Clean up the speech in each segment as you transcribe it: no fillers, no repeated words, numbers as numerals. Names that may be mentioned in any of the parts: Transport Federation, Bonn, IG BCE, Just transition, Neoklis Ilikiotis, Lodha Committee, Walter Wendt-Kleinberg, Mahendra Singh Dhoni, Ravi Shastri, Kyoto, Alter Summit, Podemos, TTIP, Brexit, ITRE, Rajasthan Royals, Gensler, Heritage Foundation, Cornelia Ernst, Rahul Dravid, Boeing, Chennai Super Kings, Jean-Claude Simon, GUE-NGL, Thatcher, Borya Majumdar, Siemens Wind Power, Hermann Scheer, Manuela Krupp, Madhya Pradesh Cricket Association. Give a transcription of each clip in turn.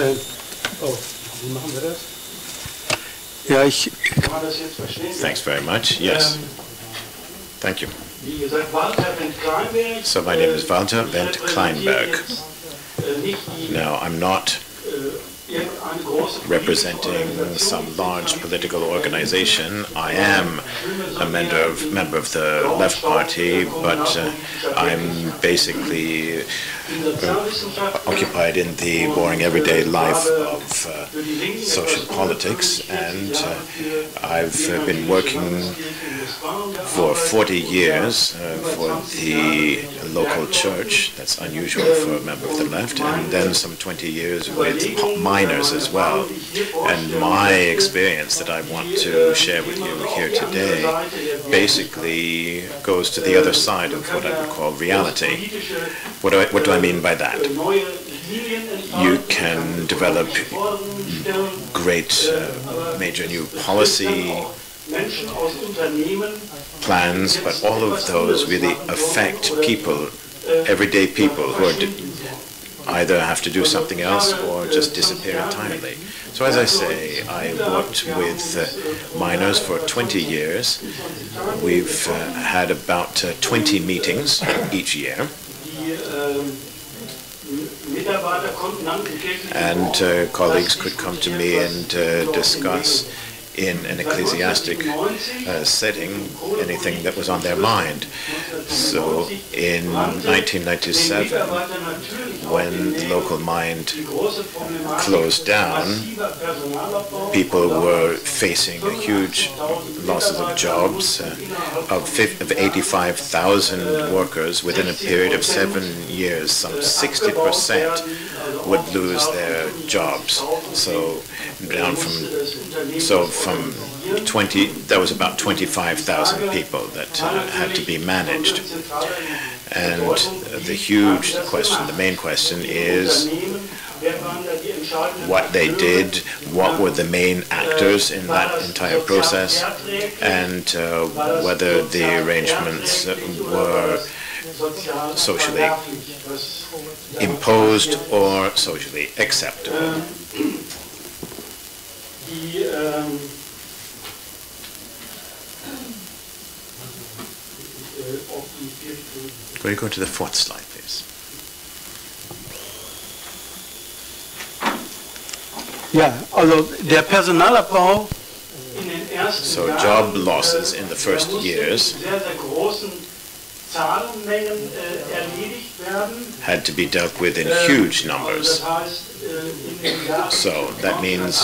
Wie machen wir das? Ja, kann man das jetzt verstehen? Thanks very much. Yes. Thank you. Wie gesagt, Walter Wendt-Kleinberg. So my name is Walter Wendt-Kleinberg. Now, I'm not representing some large political organization. I am a member of the Left Party, but I'm basically occupied in the boring everyday life of social politics, and I've been working for 40 years for the local church. That's unusual for a member of the left, and then some 20 years with miners as well. And my experience that I want to share with you here today basically goes to the other side of what I would call reality. What do I mean by that? You can develop great, major new policy plans, but all of those really affect people, everyday people who are either have to do something else or just disappear entirely. So as I say, I worked with miners for 20 years. We've had about 20 meetings each year. And colleagues could come to me and discuss in an ecclesiastic setting anything that was on their mind. So in 1997, when the local mine closed down, people were facing a huge losses of jobs of 85,000 workers within a period of 7 years. Some 60% would lose their jobs. So down from from 20, that was about 25,000 people that had to be managed. And the huge question, the main question is what they did, what were the main actors in that entire process, and whether the arrangements were socially imposed or socially acceptable. Could you go to the fourth slide, please? Yeah, although the Personalabbau. So job losses in the first years had to be dealt with in huge numbers. So that means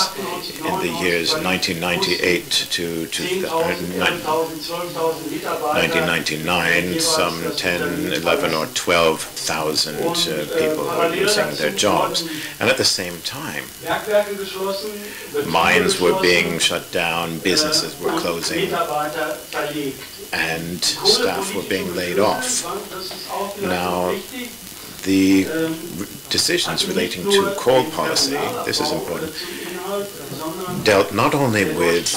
in the years 1998 to 1999, some 10, 11, or 12,000 people were losing their jobs. And at the same time, mines were being shut down, businesses were closing, and staff were being laid off. Now, the decisions relating to coal policy, this is important, dealt not only with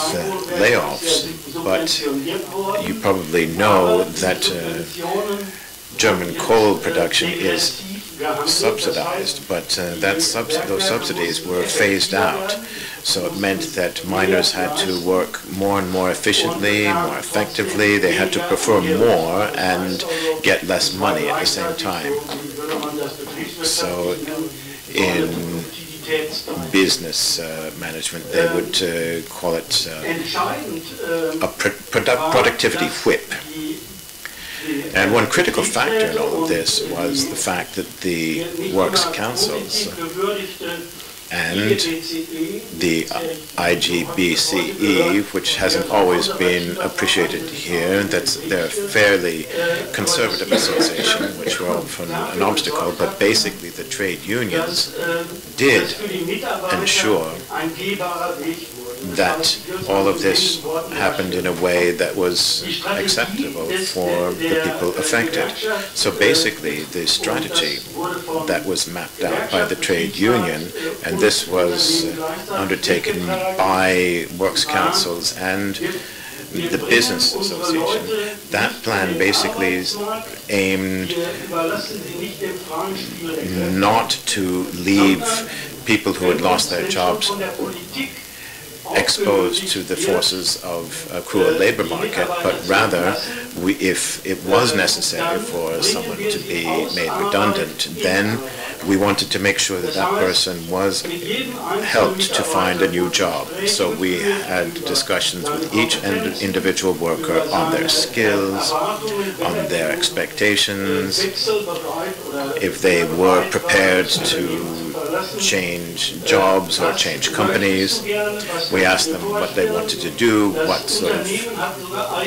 layoffs, but you probably know that German coal production is subsidized, but those subsidies were phased out. So it meant that miners had to work more and more efficiently, more effectively. They had to perform more and get less money at the same time. So in business management, they would call it a productivity whip. And one critical factor in all of this was the fact that the works councils and the IG BCE, which hasn't always been appreciated here, they're a fairly conservative association, which were often an obstacle, but basically the trade unions did ensure that all of this happened in a way that was acceptable for the people affected. So basically, the strategy that was mapped out by the trade union, and this was undertaken by works councils and the business association, that plan basically is aimed not to leave people who had lost their jobs exposed to the forces of a cruel labor market, but rather if it was necessary for someone to be made redundant, then we wanted to make sure that that person was helped to find a new job. So we had discussions with each individual worker on their skills, on their expectations, if they were prepared to change jobs or change companies. We asked them what they wanted to do, what sort of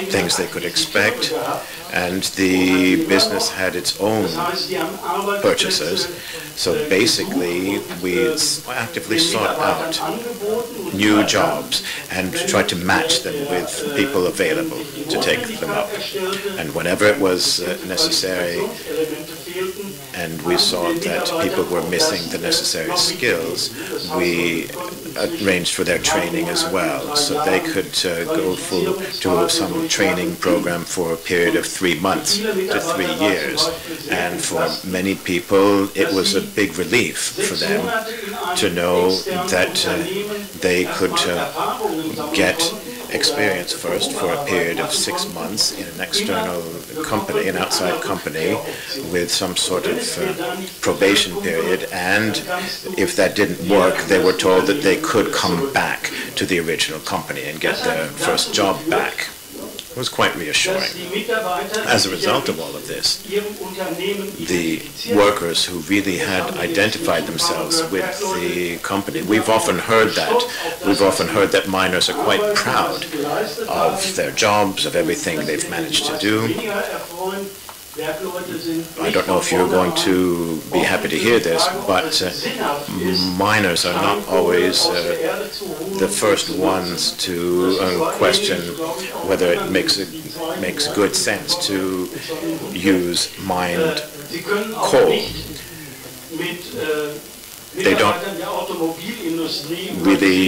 things they could expect, and the business had its own purchases. So basically, we actively sought out new jobs and tried to match them with people available to take them up. And whenever it was necessary, and we saw that people were missing the necessary skills, we arranged for their training as well, so they could go to some training program for a period of 3 months to 3 years. And for many people, it was a big relief for them to know that they could get experience first for a period of 6 months in an external company, an outside company, with some sort of probation period, and if that didn't work, they were told that they could come back to the original company and get their first job back. It was quite reassuring. As a result of all of this, the workers who really had identified themselves with the company, we've often heard that miners are quite proud of their jobs, of everything they've managed to do. I don't know if you're going to be happy to hear this, but miners are not always the first ones to question whether it makes good sense to use mined coal. They don't really,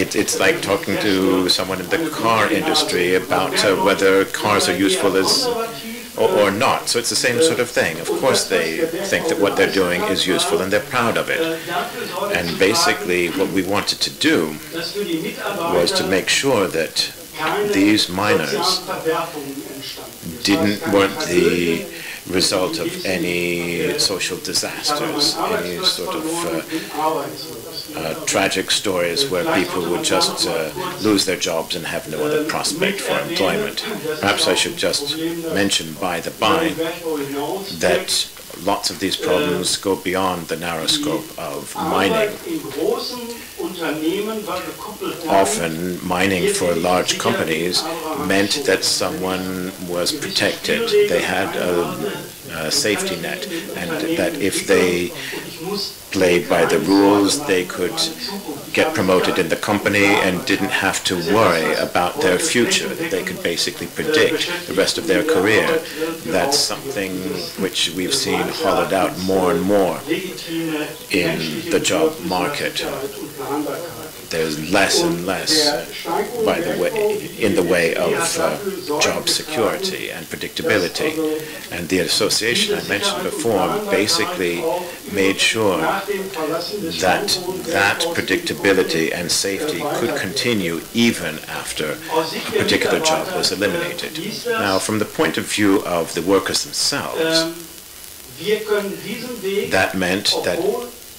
it's like talking to someone in the car industry about whether cars are useful as or not. So it's the same sort of thing. Of course they think that what they're doing is useful and they're proud of it. And basically what we wanted to do was to make sure that these miners weren't the result of any social disasters, any sort of tragic stories where people would just lose their jobs and have no other prospect for employment. Perhaps I should just mention by the by that lots of these problems go beyond the narrow scope of mining. Often, mining for large companies meant that someone was protected. They had a safety net, and that if they played by the rules, they could get promoted in the company and didn't have to worry about their future. They could basically predict the rest of their career. That's something which we've seen hollowed out more and more in the job market. There's less and less, in the way of job security and predictability. And the association I mentioned before basically made sure that that predictability and safety could continue even after a particular job was eliminated. Now, from the point of view of the workers themselves, that meant that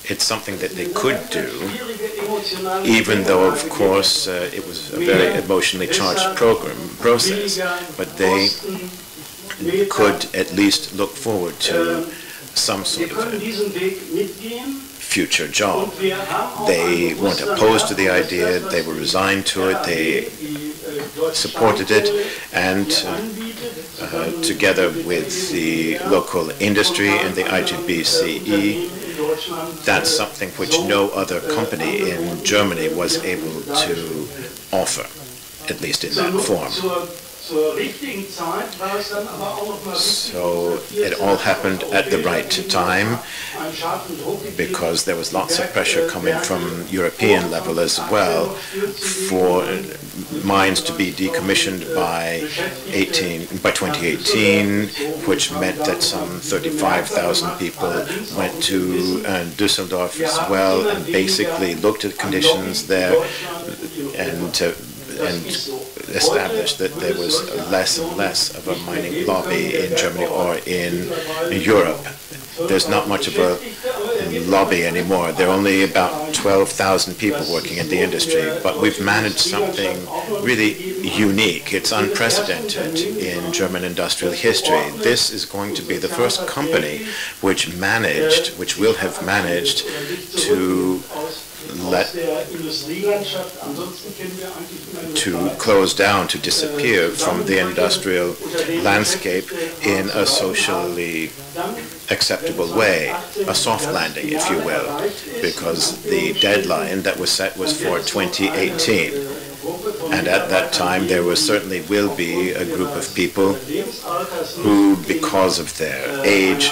it's something that they could do, even though, of course, it was a very emotionally charged process, but they could at least look forward to some sort of future job. They weren't opposed to the idea, they were resigned to it, they supported it, and together with the local industry and the IG BCE, that's something which no other company in Germany was able to offer, at least in that form. Zur richtigen Zeit war es dann aber auch noch mal so it all happened at the right time, because there was lots of pressure coming from European level as well for mines to be decommissioned by 2018, which meant that some 35,000 people went to Düsseldorf as well and basically looked at conditions there and established that there was less and less of a mining lobby in Germany or in Europe. There's not much of a lobby anymore. There are only about 12,000 people working in the industry, but we've managed something really unique. It's unprecedented in German industrial history. This is going to be the first company which will have managed to close down, to disappear from the industrial landscape in a socially acceptable way, a soft landing, if you will, because the deadline that was set was for 2018. And at that time, there was certainly will be a group of people who, because of their age,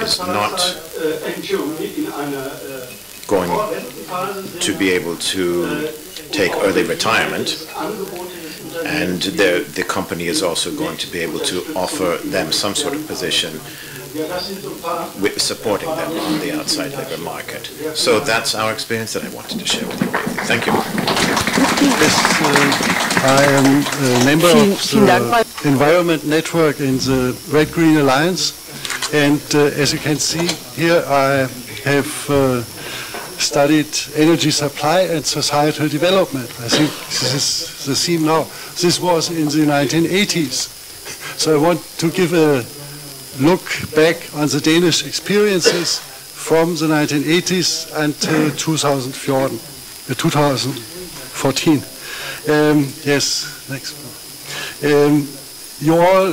is not going to be able to take early retirement, and the company is also going to be able to offer them some sort of position supporting them on the outside labor market. So that's our experience that I wanted to share with you. Thank you. Yes, I am a member of the Environment Network in the Red Green Alliance, and as you can see here, I have studied energy supply and societal development. I think this is the theme now. This was in the 1980s. So I want to give a look back on the Danish experiences from the 1980s until 2014. Yes, next one. You all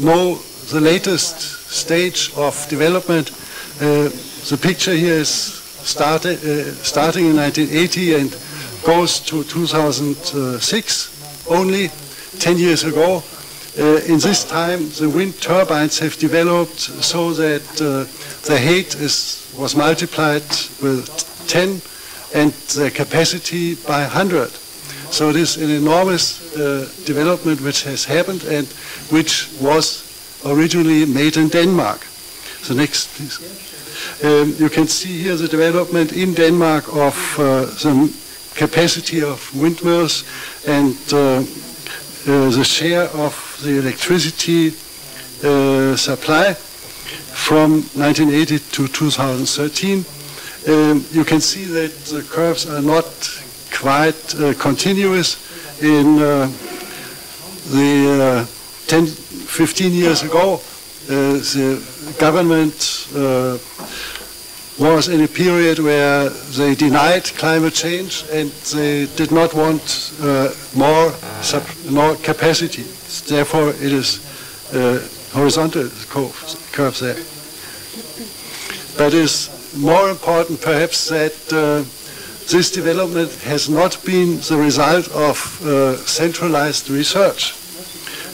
know the latest stage of development. The picture here is starting in 1980 and goes to 2006, only 10 years ago. In this time, the wind turbines have developed so that the height was multiplied with 10 and the capacity by 100. So it is an enormous development which has happened and which was originally made in Denmark. So next, please. You can see here the development in Denmark of the capacity of windmills and the share of the electricity supply from 1980 to 2013. You can see that the curves are not quite continuous. In the 10-15 years ago, the government was in a period where they denied climate change and they did not want more capacity. Therefore, it is horizontal curve there. But it's more important, perhaps, that this development has not been the result of centralized research.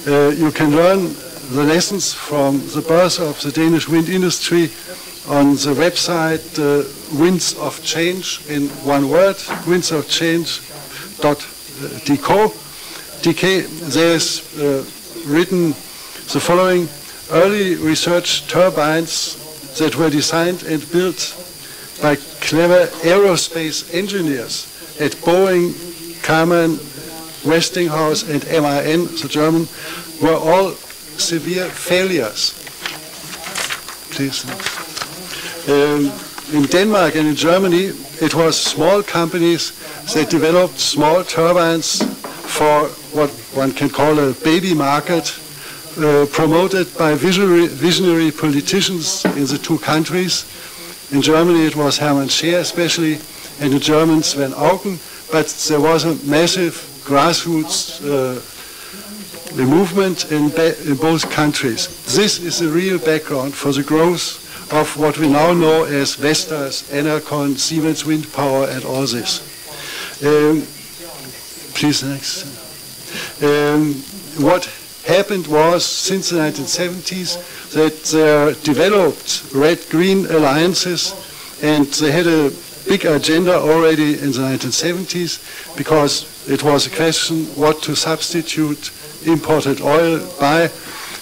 You can learn the lessons from the birth of the Danish wind industry on the website Winds of Change, in one word, windsofchange.dk. There's written the following: early research turbines that were designed and built by clever aerospace engineers at Boeing, Kármán, Westinghouse and MIN, the German, were all severe failures. Please. In Denmark and in Germany, it was small companies that developed small turbines for what one can call a baby market, promoted by visionary politicians in the two countries. In Germany, it was Hermann Scheer especially, and in Germany, Sven Auken, but there was a massive grassroots the movement in both countries. This is the real background for the growth of what we now know as Vestas, Enercon, Siemens Wind Power, and all this. Please, next. what happened was, since the 1970s, that they developed red-green alliances, and they had a big agenda already in the 1970s, because it was a question what to substitute imported oil by,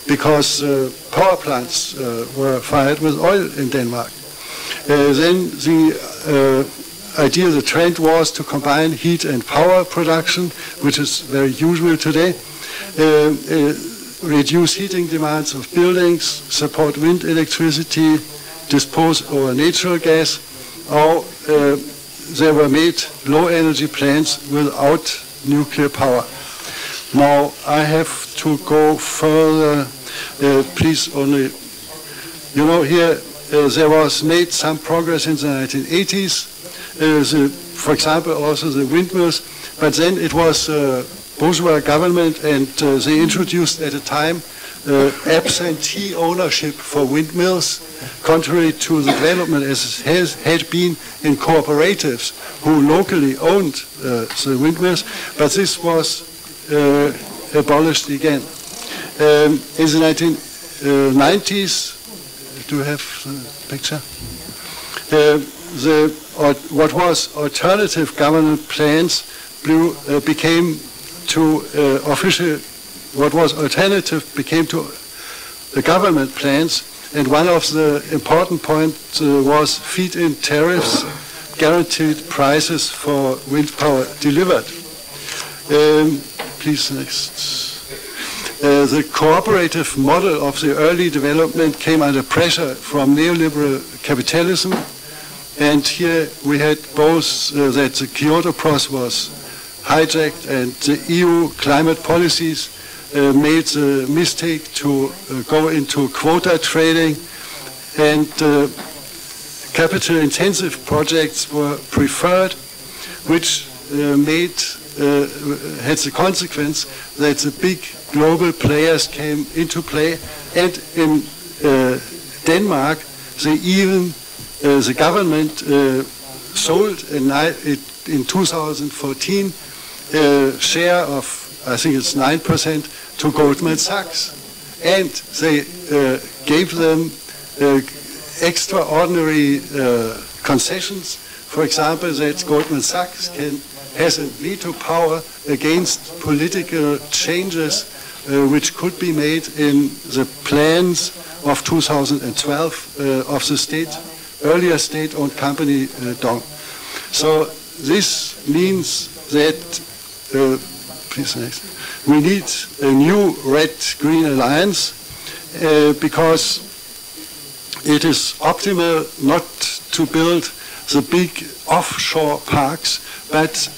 because power plants were fired with oil in Denmark. Then the idea, the trend was to combine heat and power production, which is very usual today, reduce heating demands of buildings, support wind electricity, dispose over natural gas, or they were made low energy plants without nuclear power. Now I have to go further, please only, you know, here there was made some progress in the 1980s, for example also the windmills, but then it was bourgeois government, and they introduced at a time absentee ownership for windmills, contrary to the development as it had been in cooperatives who locally owned the windmills, but this was abolished again. In the 1990s, do you have the picture? What was alternative government plans became to the government plans, and one of the important points was feed-in tariffs, guaranteed prices for wind power delivered. Please next. The cooperative model of the early development came under pressure from neoliberal capitalism, and here we had both that the Kyoto process was hijacked, and the EU climate policies made the mistake to go into quota trading, and capital intensive projects were preferred, which had the consequence that the big global players came into play, and in Denmark they even, the government sold in 2014 share of, I think it's 9%, to Goldman Sachs, and they gave them extraordinary concessions. For example, that Goldman Sachs has a veto power against political changes which could be made in the plans of 2012 of the earlier state-owned company Dong. So this means that we need a new red-green alliance, because it is optimal not to build the big offshore parks, but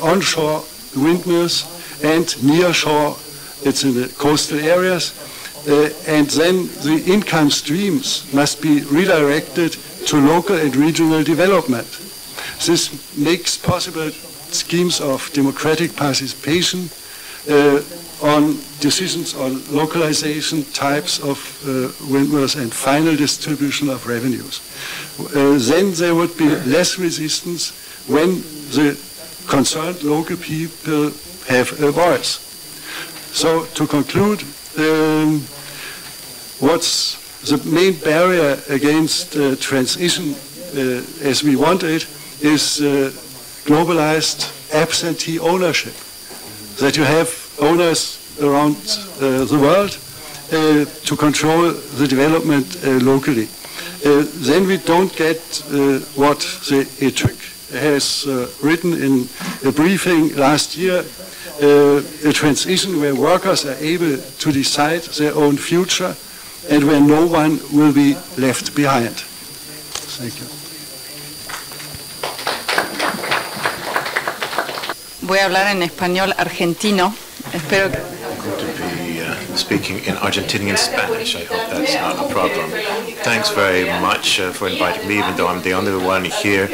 onshore windmills and nearshore, it's in the coastal areas, and then the income streams must be redirected to local and regional development. This makes possible schemes of democratic participation on decisions on localization, types of windmills, and final distribution of revenues. Then there would be less resistance when the concerned local people have a voice. So to conclude, what's the main barrier against transition as we want it is globalized absentee ownership, that you have owners around the world to control the development locally. Then we don't get what the ETUC has written in a briefing last year, a transition where workers are able to decide their own future and where no one will be left behind. Thank you. Voy a hablar en español argentino. Espero que... I'm going to be speaking in Argentinian Spanish. I hope that's not a problem. Thanks very much for inviting me, even though I'm the only one here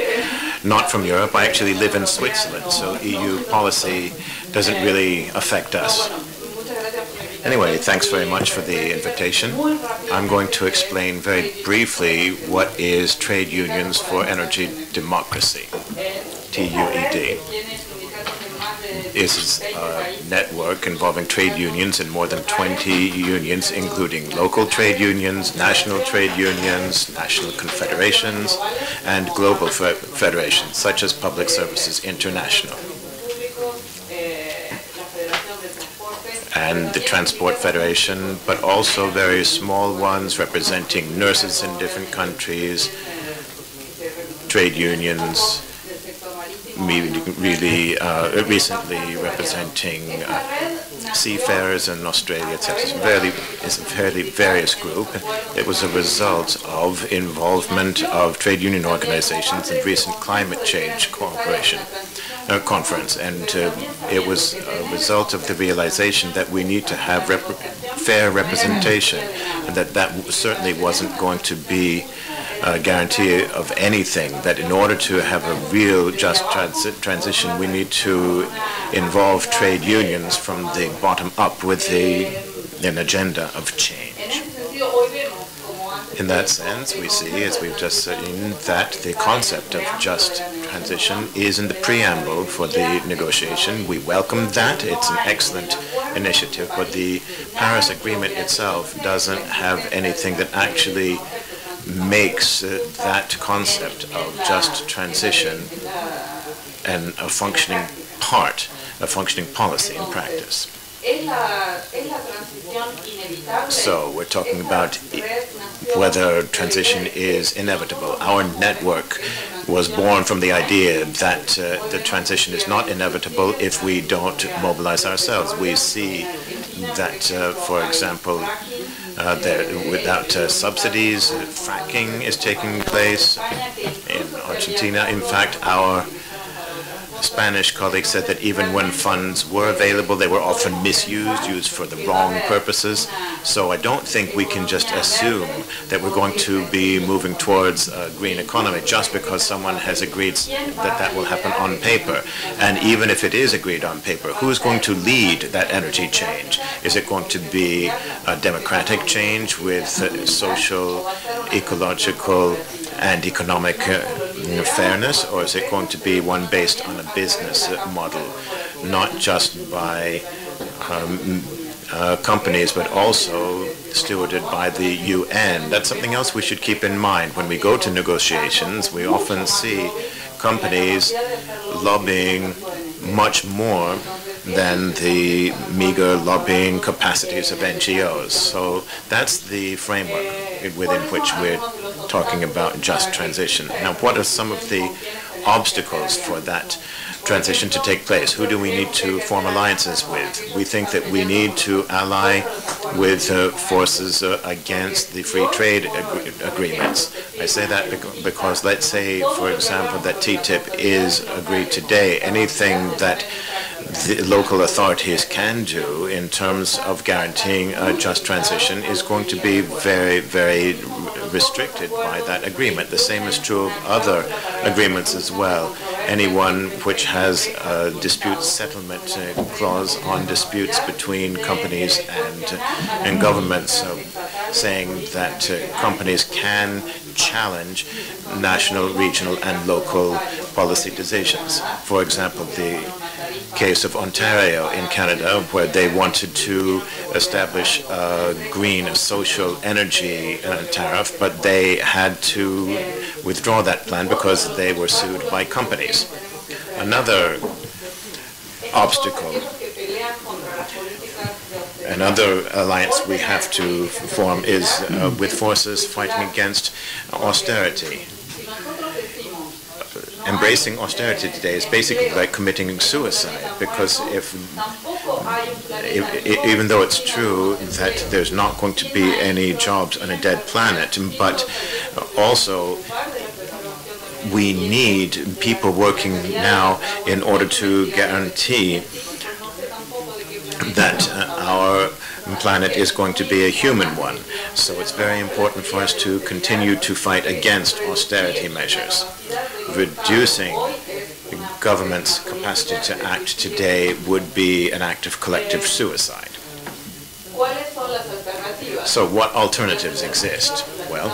not from Europe. I actually live in Switzerland, so EU policy doesn't really affect us. Anyway, thanks very much for the invitation. I'm going to explain very briefly what is Trade Unions for Energy Democracy, TUED. is a network involving trade unions and more than 20 unions, including local trade unions, national trade unions, national confederations, and global federations, such as Public Services International and the Transport Federation, but also very small ones representing nurses in different countries, trade unions, really recently representing seafarers in Australia, etc. It's a fairly various group. It was a result of involvement of trade union organizations in recent climate change cooperation conference, and it was a result of the realization that we need to have fair representation, and that certainly wasn't going to be a guarantee of anything, that in order to have a real just transition, we need to involve trade unions from the bottom up with an agenda of change. In that sense, we see, as we've just seen, that the concept of just transition is in the preamble for the negotiation. We welcome that. It's an excellent initiative, but the Paris Agreement itself doesn't have anything that actually makes that concept of just transition a functioning part, a functioning policy in practice. So we're talking about whether transition is inevitable. Our network was born from the idea that the transition is not inevitable if we don't mobilize ourselves. We see that, for example, without subsidies, fracking is taking place in Argentina. In fact, our Spanish colleagues said that even when funds were available, they were often misused, used for the wrong purposes. So I don't think we can just assume that we're going to be moving towards a green economy just because someone has agreed that that will happen on paper. And even if it is agreed on paper, who is going to lead that energy change? Is it going to be a democratic change with social, ecological, and economic fairness, or is it going to be one based on a business model, not just by companies, but also stewarded by the UN? That's something else we should keep in mind. When we go to negotiations, we often see companies lobbying much more than the meager lobbying capacities of NGOs. So that's the framework within which we're talking about just transition. Now, what are some of the obstacles for that transition to take place? Who do we need to form alliances with? We think that we need to ally with forces against the free trade agreements. I say that because let's say, for example, that TTIP is agreed today. Anything that the local authorities can do in terms of guaranteeing a just transition is going to be very, very restricted by that agreement. The same is true of other agreements as well. Anyone which has a dispute settlement clause on disputes between companies and governments, saying that companies can challenge national, regional, and local policy decisions. For example, the case of Ontario in Canada, where they wanted to establish a green, a social energy tariff, but they had to withdraw that plan because they were sued by companies. Another obstacle, another alliance we have to form is with forces fighting against austerity. Embracing austerity today is basically like committing suicide, because even though it's true that there's not going to be any jobs on a dead planet, but also we need people working now in order to guarantee that our planet is going to be a human one. So it's very important for us to continue to fight against austerity measures. Reducing government's capacity to act today would be an act of collective suicide. So what alternatives exist? Well,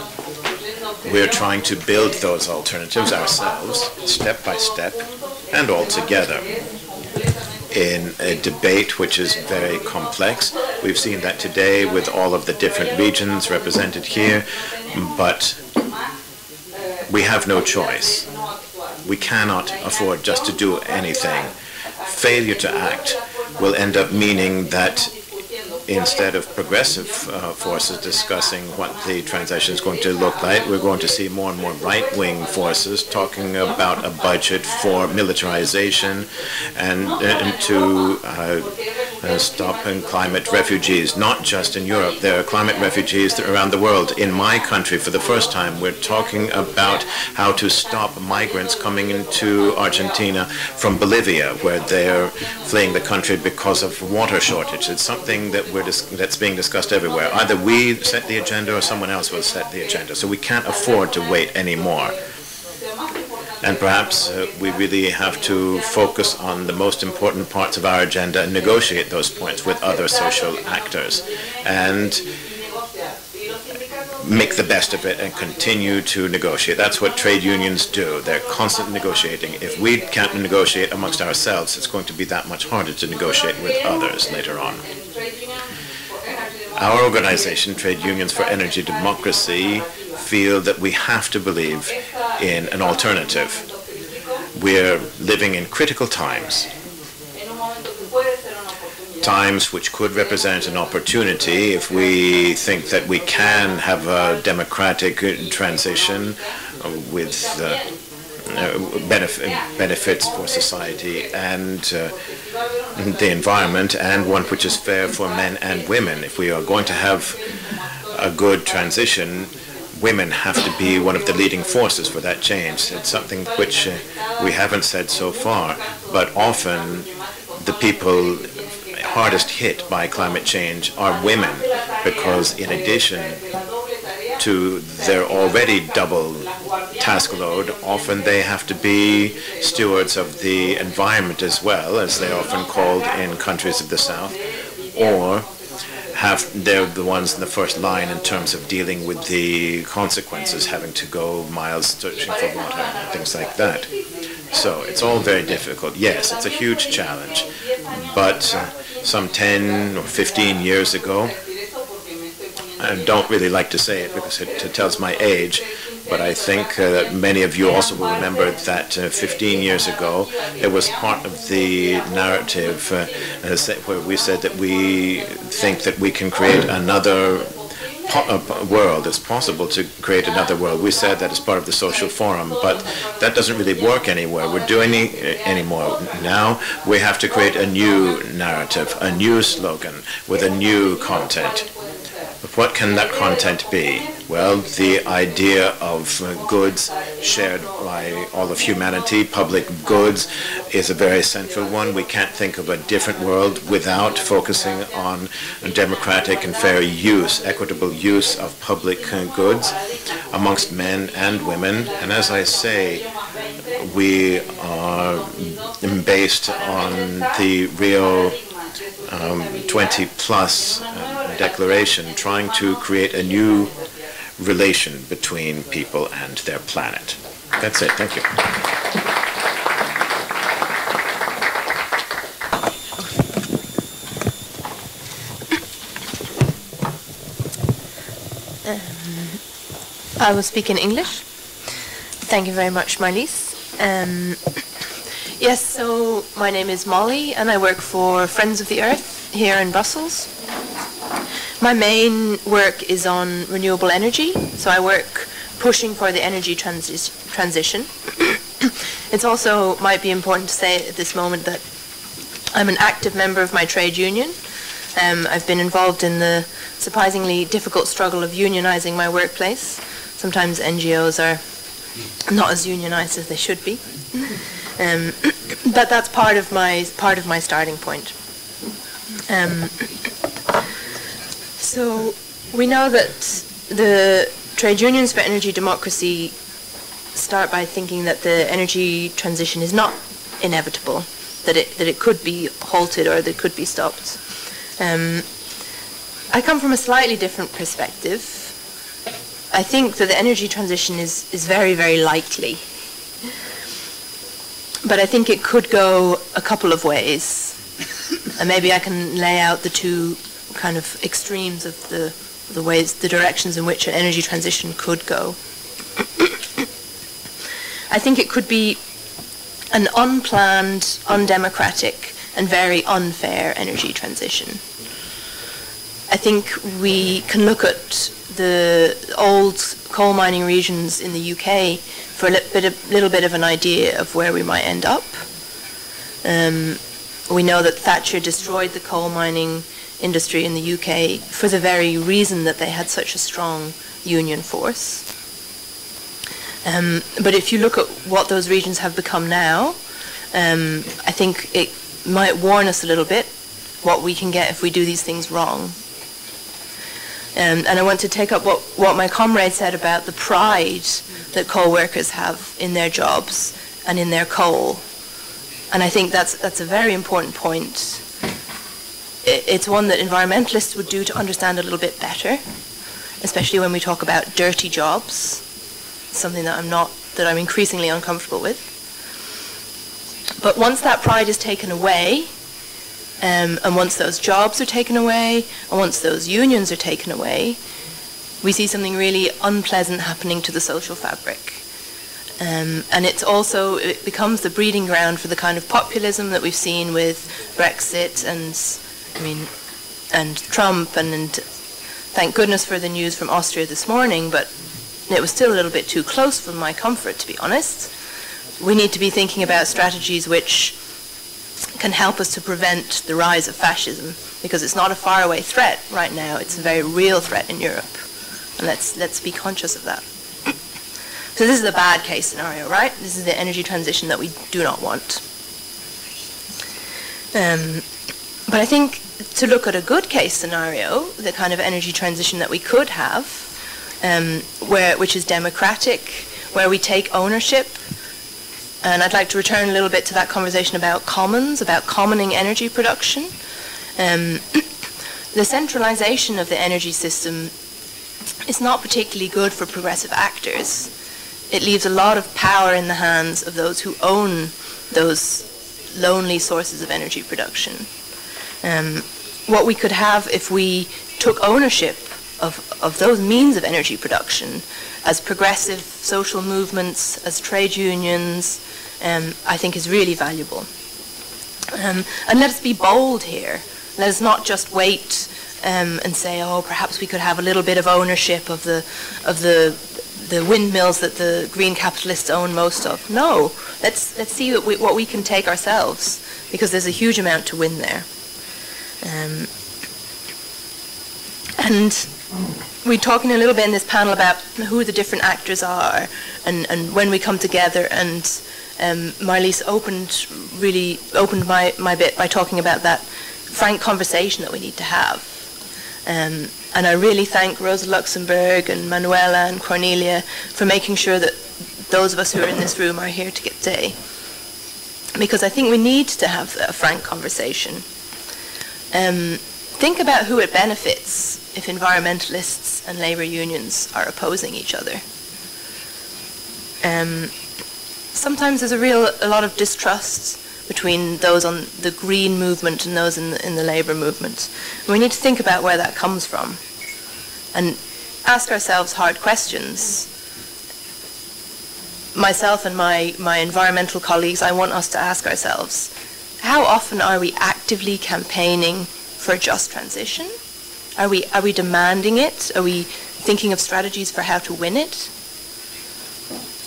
we're trying to build those alternatives ourselves, step by step, and all together. in a debate which is very complex. We've seen that today with all of the different regions represented here, but we have no choice. We cannot afford just to do anything. Failure to act will end up meaning that instead of progressive forces discussing what the transition is going to look like, we're going to see more and more right-wing forces talking about a budget for militarization and to stopping climate refugees. Not just in Europe, there are climate refugees around the world. In my country, for the first time, we're talking about how to stop migrants coming into Argentina from Bolivia, where they're fleeing the country because of water shortage. It's something that that's being discussed everywhere. Either we set the agenda or someone else will set the agenda. So we can't afford to wait anymore. And perhaps we really have to focus on the most important parts of our agenda and negotiate those points with other social actors and make the best of it and continue to negotiate. That's what trade unions do. They're constantly negotiating. If we can't negotiate amongst ourselves, it's going to be that much harder to negotiate with others later on. Our organization, Trade Unions for Energy Democracy, feel that we have to believe in an alternative. We're living in critical times, times which could represent an opportunity if we think that we can have a democratic transition with benefits for society and the environment, and one which is fair for men and women. If we are going to have a good transition, women have to be one of the leading forces for that change. It's something which we haven't said so far, but often the people hardest hit by climate change are women, because in addition to their already double task load, often they have to be stewards of the environment as well, as they're often called in countries of the South, or they're the ones in the first line in terms of dealing with the consequences, having to go miles searching for water and things like that. So it's all very difficult. Yes, it's a huge challenge, but some 10 or 15 years ago, I don't really like to say it because it tells my age, but I think that many of you also will remember that 15 years ago, it was part of the narrative where we said that we think that we can create another world. It's possible to create another world. We said that as part of the social forum, but that doesn't really work anywhere. We're doing it anymore. Now we have to create a new narrative, a new slogan with a new content. What can that content be? Well, the idea of goods shared by all of humanity, public goods, is a very central one. We can't think of a different world without focusing on democratic and fair use, equitable use of public goods amongst men and women. And as I say, we are based on the Rio 20+ declaration, trying to create a new relation between people and their planet. That's it. Thank you. I will speak in English. Thank you very much, Marlies. Yes, so my name is Molly, and I work for Friends of the Earth here in Brussels. My main work is on renewable energy, so I work pushing for the energy transition. It's also might be important to say at this moment that I'm an active member of my trade union. I've been involved in the surprisingly difficult struggle of unionizing my workplace. Sometimes NGOs are not as unionized as they should be. But that's part of my starting point. So we know that the trade unions for energy democracy start by thinking that the energy transition is not inevitable, that it could be halted or that it could be stopped. I come from a slightly different perspective. I think that the energy transition is very, very likely. But I think it could go a couple of ways. And maybe I can lay out the two kind of extremes of the ways, the directions in which an energy transition could go. I think it could be an unplanned, undemocratic, and very unfair energy transition. I think we can look at the old coal mining regions in the UK for a little bit of an idea of where we might end up. We know that Thatcher destroyed the coal mining industry in the UK for the very reason that they had such a strong union force. But if you look at what those regions have become now, I think it might warn us a little bit what we can get if we do these things wrong. And I want to take up what my comrade said about the pride that coal workers have in their jobs and in their coal. And I think that's a very important point. It's one that environmentalists would do to understand a little bit better, especially when we talk about dirty jobs, something that I'm increasingly uncomfortable with. But once that pride is taken away, and once those jobs are taken away, and once those unions are taken away, we see something really unpleasant happening to the social fabric. And it becomes the breeding ground for the kind of populism that we've seen with Brexit and Trump, and thank goodness for the news from Austria this morning, but it was still a little bit too close for my comfort, to be honest. We need to be thinking about strategies which can help us to prevent the rise of fascism, because it's not a faraway threat right now, it's a very real threat in Europe, and let's be conscious of that. So this is the bad case scenario, right? This is the energy transition that we do not want. But I think to look at a good case scenario, the kind of energy transition that we could have, which is democratic, where we take ownership. And I'd like to return a little bit to that conversation about commons, about commoning energy production. The centralization of the energy system is not particularly good for progressive actors. It leaves a lot of power in the hands of those who own those lonely sources of energy production. What we could have if we took ownership of those means of energy production as progressive social movements, as trade unions, I think is really valuable. And let us be bold here. Let us not just wait and say, oh, perhaps we could have a little bit of ownership of the windmills that the green capitalists own most of. No, let's see what we can take ourselves, because there's a huge amount to win there. And we're talking a little bit in this panel about who the different actors are and when we come together, and Marlies really opened my bit by talking about that frank conversation that we need to have. And I really thank Rosa Luxemburg and Manuela and Cornelia for making sure that those of us who are in this room are here today. Because I think we need to have a frank conversation. Think about who it benefits if environmentalists and labor unions are opposing each other. Sometimes there's a lot of distrust between those on the green movement and those in the labor movement. And we need to think about where that comes from and ask ourselves hard questions. Myself and my environmental colleagues, I want us to ask ourselves, how often are we actively campaigning for a just transition? Are we demanding it? Are we thinking of strategies for how to win it?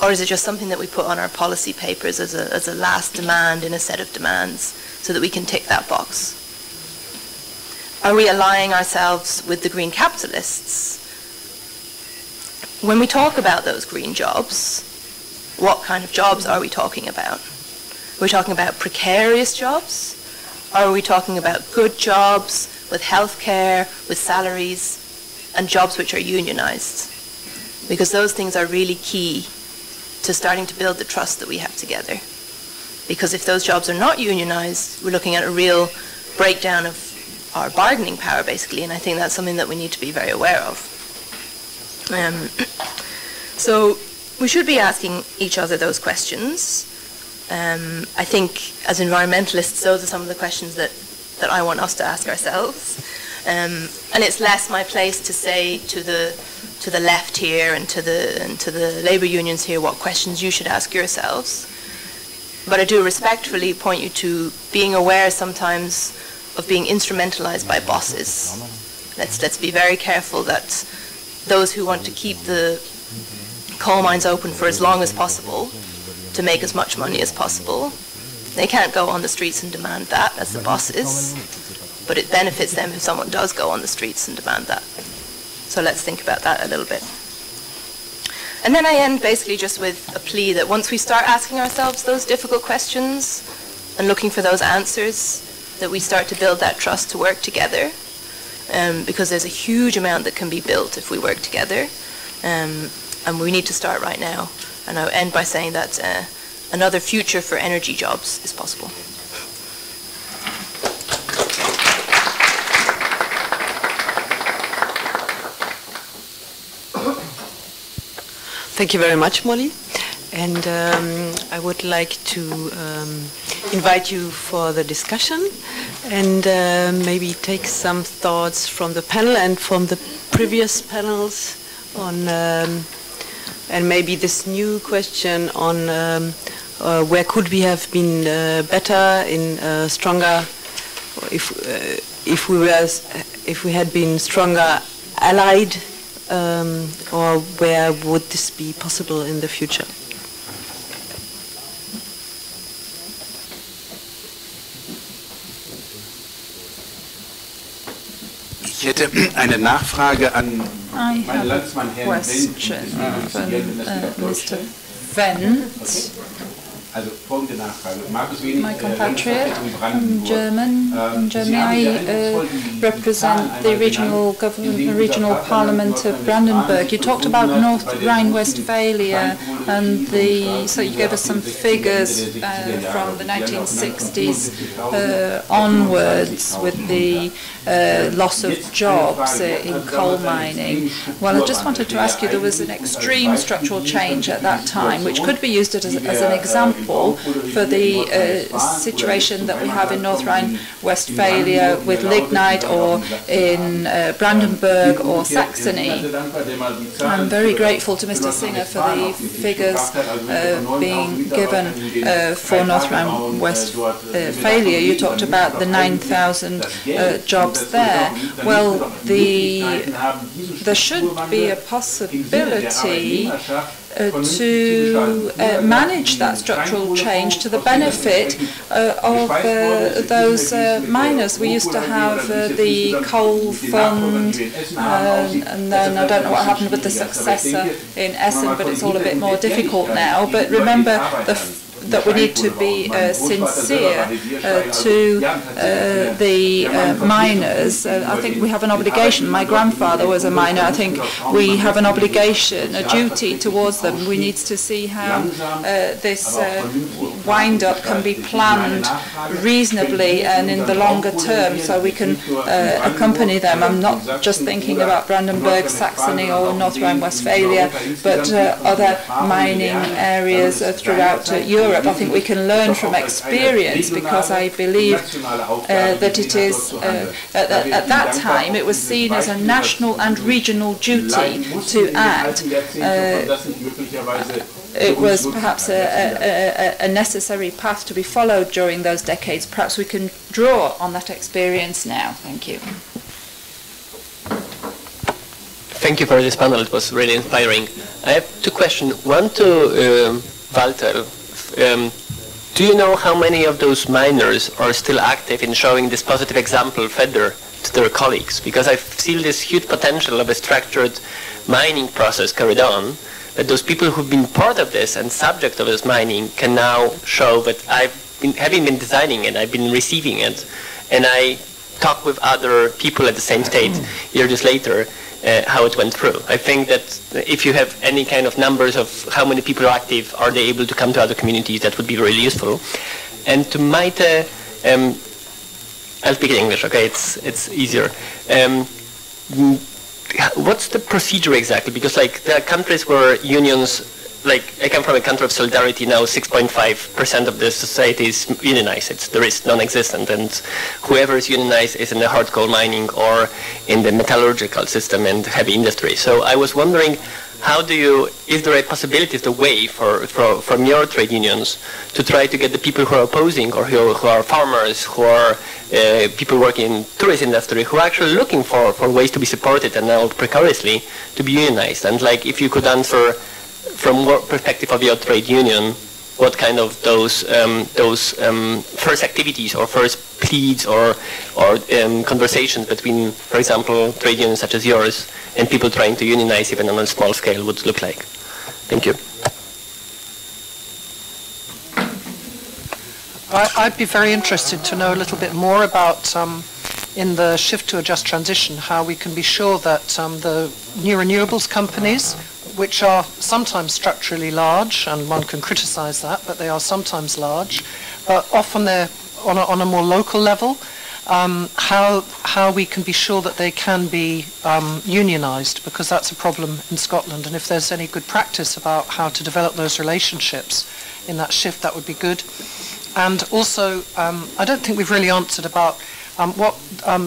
Or is it just something that we put on our policy papers as a last demand in a set of demands so that we can tick that box? Are we allying ourselves with the green capitalists? When we talk about those green jobs, what kind of jobs are we talking about? Are we talking about precarious jobs? Are we talking about good jobs with health care, with salaries, and jobs which are unionized? Because those things are really key to starting to build the trust that we have together. Because if those jobs are not unionized, we're looking at a real breakdown of our bargaining power, basically, and I think that's something that we need to be very aware of. So we should be asking each other those questions. I think, as environmentalists, those are some of the questions that that I want us to ask ourselves. And it's less my place to say to the left here and to the labour unions here what questions you should ask yourselves. But I do respectfully point you to being aware sometimes of being instrumentalized by bosses. Let's be very careful that those who want to keep the coal mines open for as long as possible to make as much money as possible, they can't go on the streets and demand that as the bosses, but it benefits them if someone does go on the streets and demand that. So let's think about that a little bit. And then I end basically just with a plea that once we start asking ourselves those difficult questions and looking for those answers, that we start to build that trust to work together, because there's a huge amount that can be built if we work together, and we need to start right now. And I'll end by saying that another future for energy jobs is possible. Thank you very much, Molly. And I would like to invite you for the discussion and maybe take some thoughts from the panel and from the previous panels on, and maybe this new question on where could we have been better, in stronger, if we had been stronger allied, or where would this be possible in the future? Ich hätte eine Nachfrage an meinen Landsmann Herrn Wendt. Also folgende Nachfrage. My compatriot in Germany, I represent the regional parliament of Brandenburg. You talked about North Rhine-Westphalia, and so you gave us some figures from the 1960s onwards with the loss of jobs in coal mining. Well, I just wanted to ask you, there was an extreme structural change at that time, which could be used as an example for the situation that we have in North Rhine-Westphalia with lignite, or in Brandenburg or Saxony. I'm very grateful to Mr. Singer for the figures being given for North Rhine-Westphalia. You talked about the 9,000 jobs there. Well, there should be a possibility to manage that structural change to the benefit of those miners. We used to have the coal fund, and then I don't know what happened with the successor in Essen, but it's all a bit more difficult now. But remember that we need to be sincere to the miners. I think we have an obligation. My grandfather was a miner. I think we have an obligation, a duty towards them. We need to see how this wind-up can be planned reasonably and in the longer term, so we can accompany them. I'm not just thinking about Brandenburg, Saxony, or North Rhine-Westphalia, but other mining areas throughout Europe. I think we can learn from experience, because I believe that it is, at that time, it was seen as a national and regional duty to act. It was perhaps a necessary path to be followed during those decades. Perhaps we can draw on that experience now. Thank you. Thank you for this panel. It was really inspiring. I have two questions. One to Walter. Do you know how many of those miners are still active in showing this positive example further to their colleagues? Because I feel this huge potential of a structured mining process carried on, that those people who've been part of this and subject of this mining can now show that having been designing it, I've been receiving it, and I talk with other people at the same state years later. How it went through. I think that if you have any kind of numbers of how many people are active, are they able to come to other communities, that would be really useful. And to Maite, I'll speak in English, okay, it's easier. What's the procedure exactly? Because like there are countries where unions like, I come from a country of solidarity. Now 6.5% of the society is unionized. The risk non-existent, and whoever is unionized is in the hard coal mining or in the metallurgical system and heavy industry. So I was wondering, how do you, is there a possibility, is there a way for, from your trade unions to try to get the people who are opposing, or who are farmers, who are people working in tourist industry, who are actually looking for ways to be supported and now precariously to be unionized? And like, if you could answer from what perspective of your trade union, what kind of those first activities or first pleads or conversations between, for example, trade unions such as yours and people trying to unionize even on a small scale would look like? Thank you. I'd be very interested to know a little bit more about, in the shift to a just transition, how we can be sure that the new renewables companies, which are sometimes structurally large, and one can criticize that, but they are sometimes large, often they're on a more local level, how we can be sure that they can be unionized, because that's a problem in Scotland. And if there's any good practice about how to develop those relationships in that shift, that would be good. And also, I don't think we've really answered about what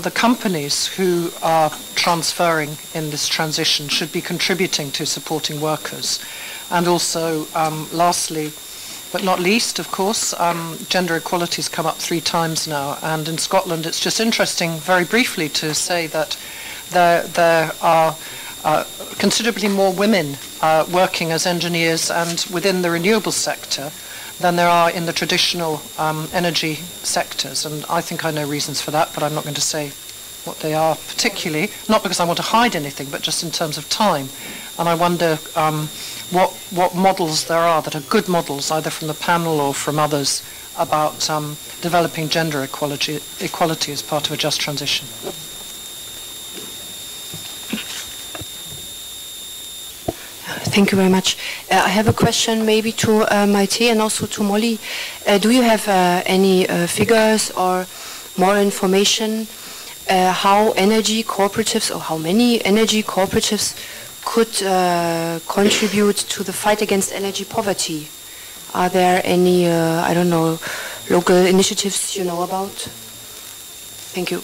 the companies who are transferring in this transition should be contributing to supporting workers. And also, lastly, but not least, of course, gender equality has come up 3 times now. And in Scotland, it's just interesting, very briefly, to say that there are considerably more women working as engineers and within the renewable sector than there are in the traditional energy sectors. And I think I know reasons for that, but I'm not going to say what they are particularly, not because I want to hide anything, but just in terms of time. And I wonder what models there are that are good models, either from the panel or from others, about developing gender equality as part of a just transition. Thank you very much. I have a question maybe to Maite and also to Molly. Do you have any figures or more information how energy cooperatives, or how many energy cooperatives could contribute to the fight against energy poverty? Are there any, I don't know, local initiatives you know about? Thank you.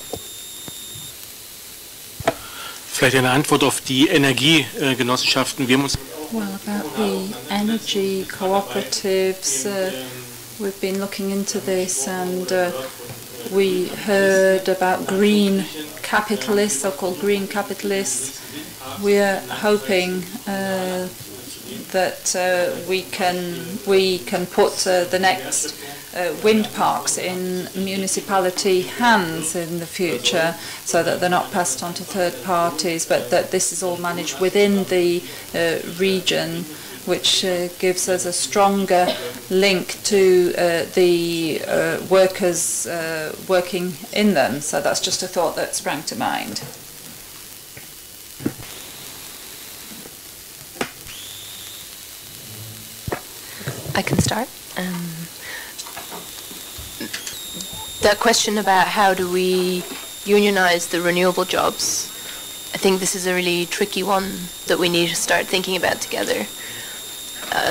Vielleicht eine Antwort auf die Energiegenossenschaften. Wir haben uns Well, about the energy cooperatives, we've been looking into this, and we heard about green capitalists, so-called green capitalists. We're hoping that we can put the next wind parks in municipality hands in the future, so that they're not passed on to third parties, but that this is all managed within the region, which gives us a stronger link to the workers working in them. So that's just a thought that sprang to mind. I can start. The question about how do we unionize the renewable jobs, I think this is a really tricky one that we need to start thinking about together,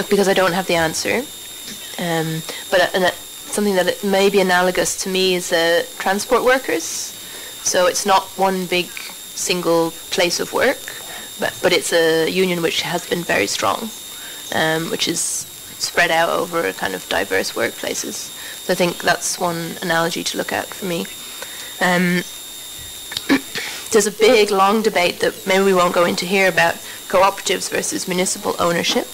because I don't have the answer. But something that may be analogous to me is transport workers. So it's not one big single place of work, but it's a union which has been very strong, which is spread out over kind of diverse workplaces. So I think that's one analogy to look at for me. There's a big, long debate that maybe we won't go into here about cooperatives versus municipal ownership.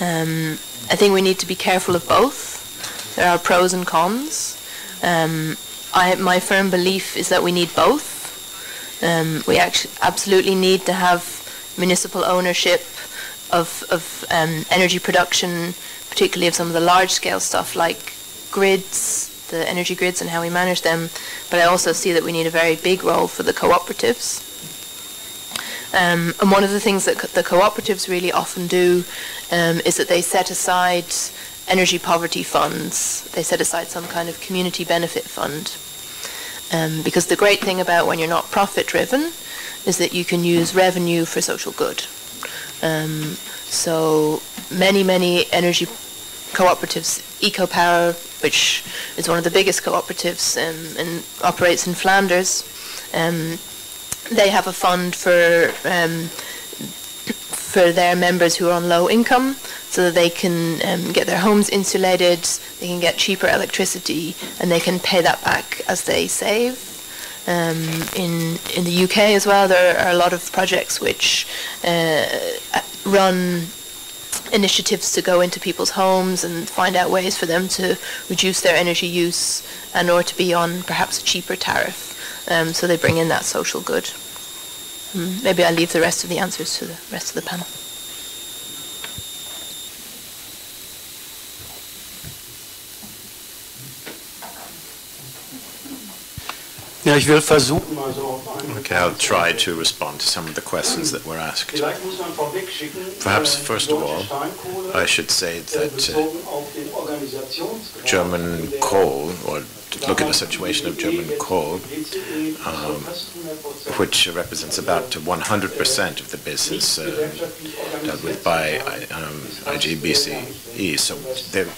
I think we need to be careful of both. There are pros and cons. My firm belief is that we need both. We absolutely need to have municipal ownership of energy production, particularly of some of the large-scale stuff like grids, the energy grids and how we manage them. But I also see that we need a very big role for the cooperatives. And one of the things that the cooperatives really often do is that they set aside energy poverty funds. They set aside some kind of community benefit fund. Because the great thing about when you're not profit-driven is that you can use revenue for social good. So many energy cooperatives, EcoPower, which is one of the biggest cooperatives and operates in Flanders, they have a fund for their members who are on low income, so that they can get their homes insulated, they can get cheaper electricity, and they can pay that back as they save. In the UK as well, there are a lot of projects which run initiatives to go into people's homes and find out ways for them to reduce their energy use and or to be on perhaps a cheaper tariff. So they bring in that social good. Maybe I'll leave the rest of the answers to the rest of the panel. Okay, I'll try to respond to some of the questions that were asked. Perhaps, first of all, I should say that German coal, or to look at the situation of German coal, which represents about 100% of the business dealt with by IG BCE. So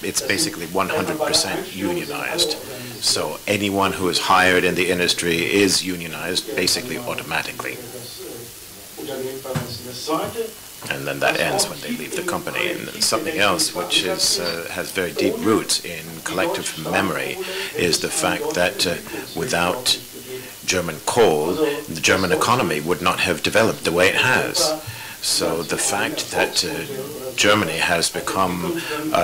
it's basically 100% unionized. So anyone who is hired in the industry is unionized basically automatically. And then that ends when they leave the company. And something else which is, has very deep roots in collective memory is the fact that without German coal, the German economy would not have developed the way it has. So the fact that Germany has become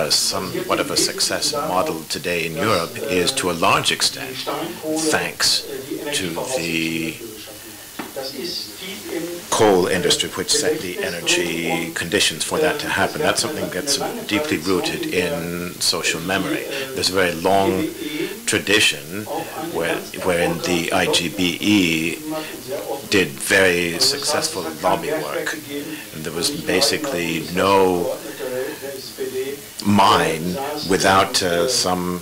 somewhat of a success model today in Europe is to a large extent thanks to the coal industry, which set the energy conditions for that to happen. That's something that's deeply rooted in social memory. There's a very long tradition wherein the IGBE did very successful lobby work. And there was basically no mine without some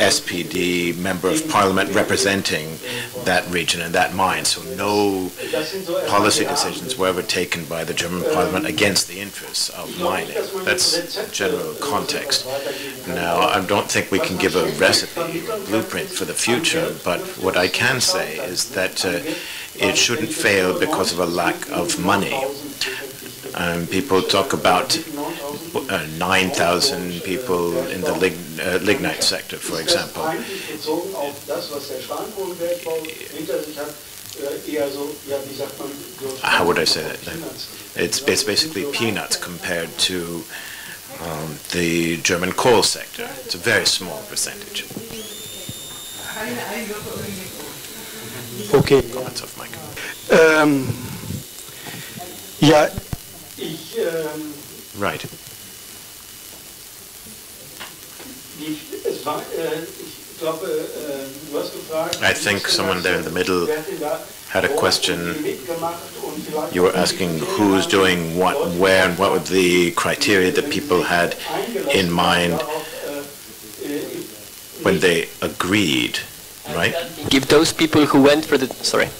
SPD member of parliament representing that region and that mine. So no policy decisions were ever taken by the German parliament against the interests of mining. That's general context. Now, I don't think we can give a recipe, a blueprint for the future, but what I can say is that it shouldn't fail because of a lack of money. People talk about 9,000 people in the lignite sector, for example. How would I say that? It's basically peanuts compared to the German coal sector. It's a very small percentage. Okay. Comments off mic. Yeah. Right. I think someone there in the middle had a question. You were asking who's doing what, where, and what were the criteria that people had in mind when they agreed, right? Give those people who went for the... Sorry.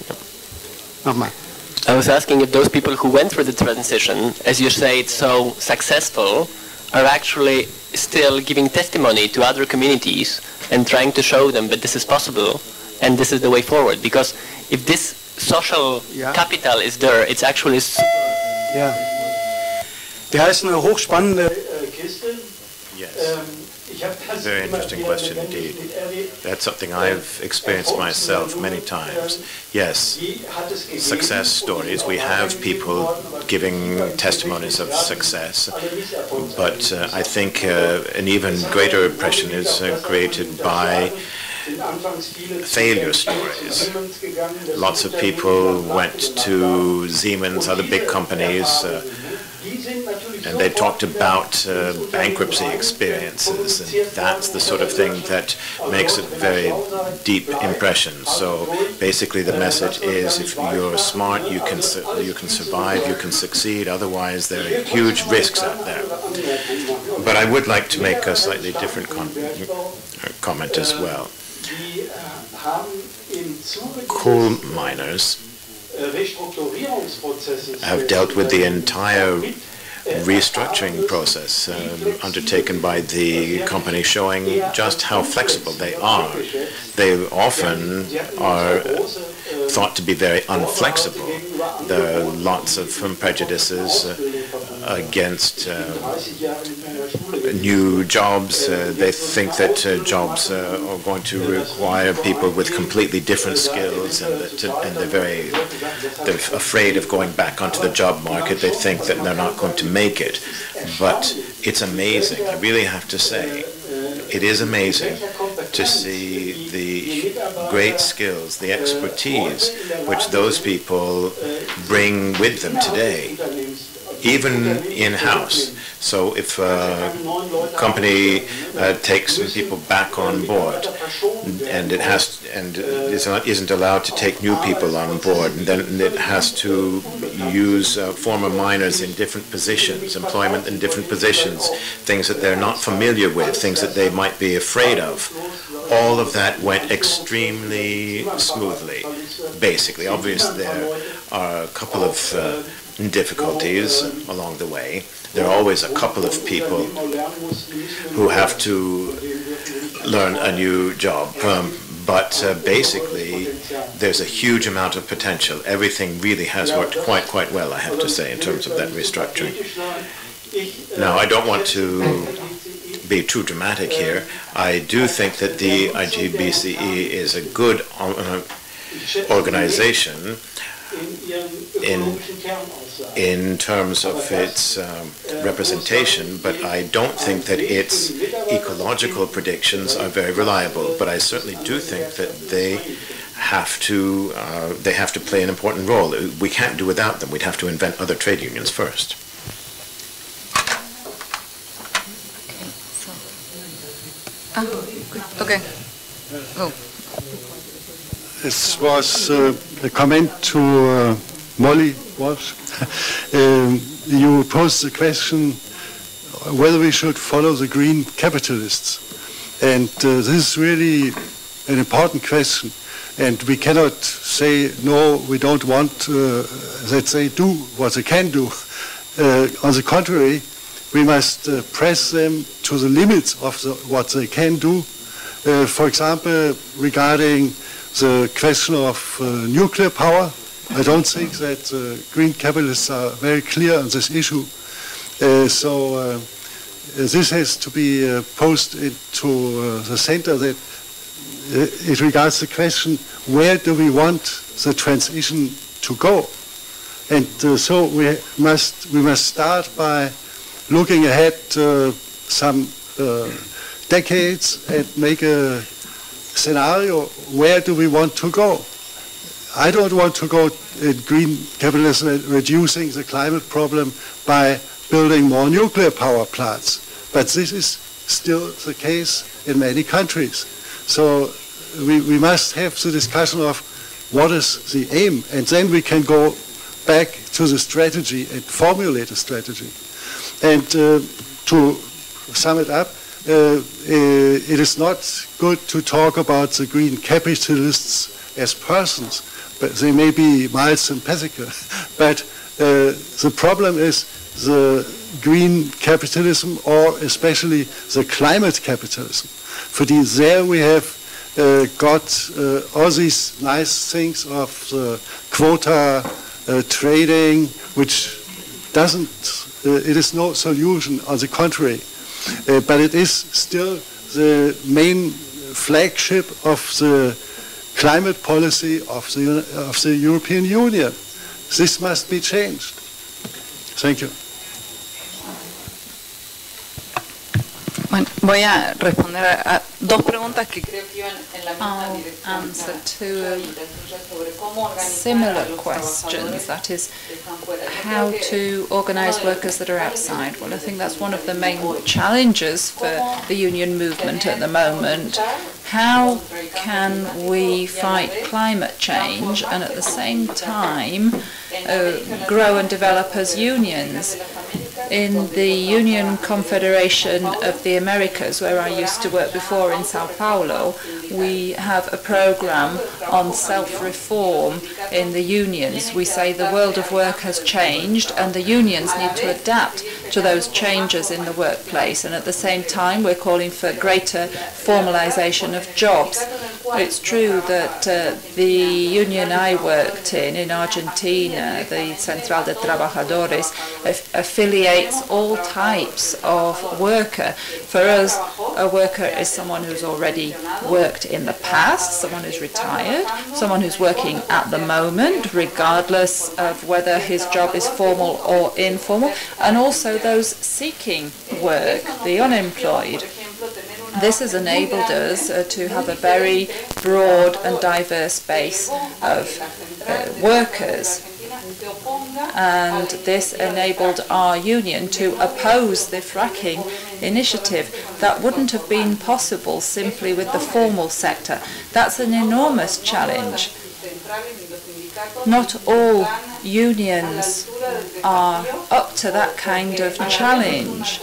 I was asking if those people who went for the transition, as you say, it's so successful, are actually still giving testimony to other communities and trying to show them that this is possible and this is the way forward. Because if this social capital is there, it's actually... Yeah. Yes. Very interesting question indeed. That's something I've experienced myself many times. Yes, success stories. We have people giving testimonies of success, but I think an even greater impression is created by failure stories. Lots of people went to Siemens, other big companies, and they talked about bankruptcy experiences, and that's the sort of thing that makes a very deep impression. So basically the message is if you're smart, you can survive, you can succeed, otherwise there are huge risks out there. But I would like to make a slightly different comment as well. Coal miners have dealt with the entire restructuring process undertaken by the company, showing just how flexible they are. They often are thought to be very unflexible. There are lots of prejudices against new jobs. They think that jobs are going to require people with completely different skills, and that, they're afraid of going back onto the job market. They think that they're not going to make it. But it's amazing, I really have to say, it is amazing to see the great skills, the expertise which those people bring with them today, even in-house. So if a company takes some people back on board, and it has isn't allowed to take new people on board, and then it has to use former miners in different positions, employment in different positions, things that they're not familiar with, things that they might be afraid of. All of that went extremely smoothly, basically. Obviously, there are a couple of difficulties along the way. There are always a couple of people who have to learn a new job, but basically there's a huge amount of potential. Everything really has worked quite well, I have to say, in terms of that restructuring. Now, I don't want to be too dramatic here. I do think that the IG BCE is a good organization in terms of its representation, but I don't think that its ecological predictions are very reliable. But I certainly do think that they have to play an important role. We can't do without them. We'd have to invent other trade unions first. Okay. Oh. This was a comment to Molly Walsh. You posed the question whether we should follow the green capitalists. And this is really an important question. And we cannot say, no, we don't want that they do what they can do. On the contrary, we must press them to the limits of what they can do. For example, regarding the question of nuclear power, I don't think that green capitalists are very clear on this issue. So this has to be posed into the center, that it regards the question, where do we want the transition to go? And so we must start by looking ahead some decades and make a scenario, where do we want to go? I don't want to go in green capitalism and reducing the climate problem by building more nuclear power plants. But this is still the case in many countries. So we must have the discussion of what is the aim, and then we can go back to the strategy and formulate a strategy. And to sum it up, it is not good to talk about the green capitalists as persons, but they may be mild sympathetic. But the problem is the green capitalism, or especially the climate capitalism. For there we have got all these nice things of quota trading, which doesn't, it is no solution, on the contrary. But it is still the main flagship of the climate policy of the European Union. This must be changed. Thank you. Bueno, voy a responder a dos preguntas que creo que iban en la misma dirección. Answer to similar questions, that is, how to organize workers that are outside. Well, I think that's one of the main challenges for the union movement at the moment. How can we fight climate change and at the same time grow and develop as unions? in the Union Confederation of the Americas, where I used to work before in Sao Paulo, we have a program on self-reform in the unions. We say the world of work has changed and the unions need to adapt to those changes in the workplace. And at the same time, we're calling for greater formalization of jobs. It's true that the union I worked in Argentina, the Central de Trabajadores, affiliates all types of worker. For us, a worker is someone who's already worked in the past, someone who's retired, someone who's working at the moment, regardless of whether his job is formal or informal, and also those seeking work, the unemployed. This has enabled us to have a very broad and diverse base of workers. And this enabled our union to oppose the fracking initiative. That wouldn't have been possible simply with the formal sector. That's an enormous challenge. Not all unions are up to that kind of challenge,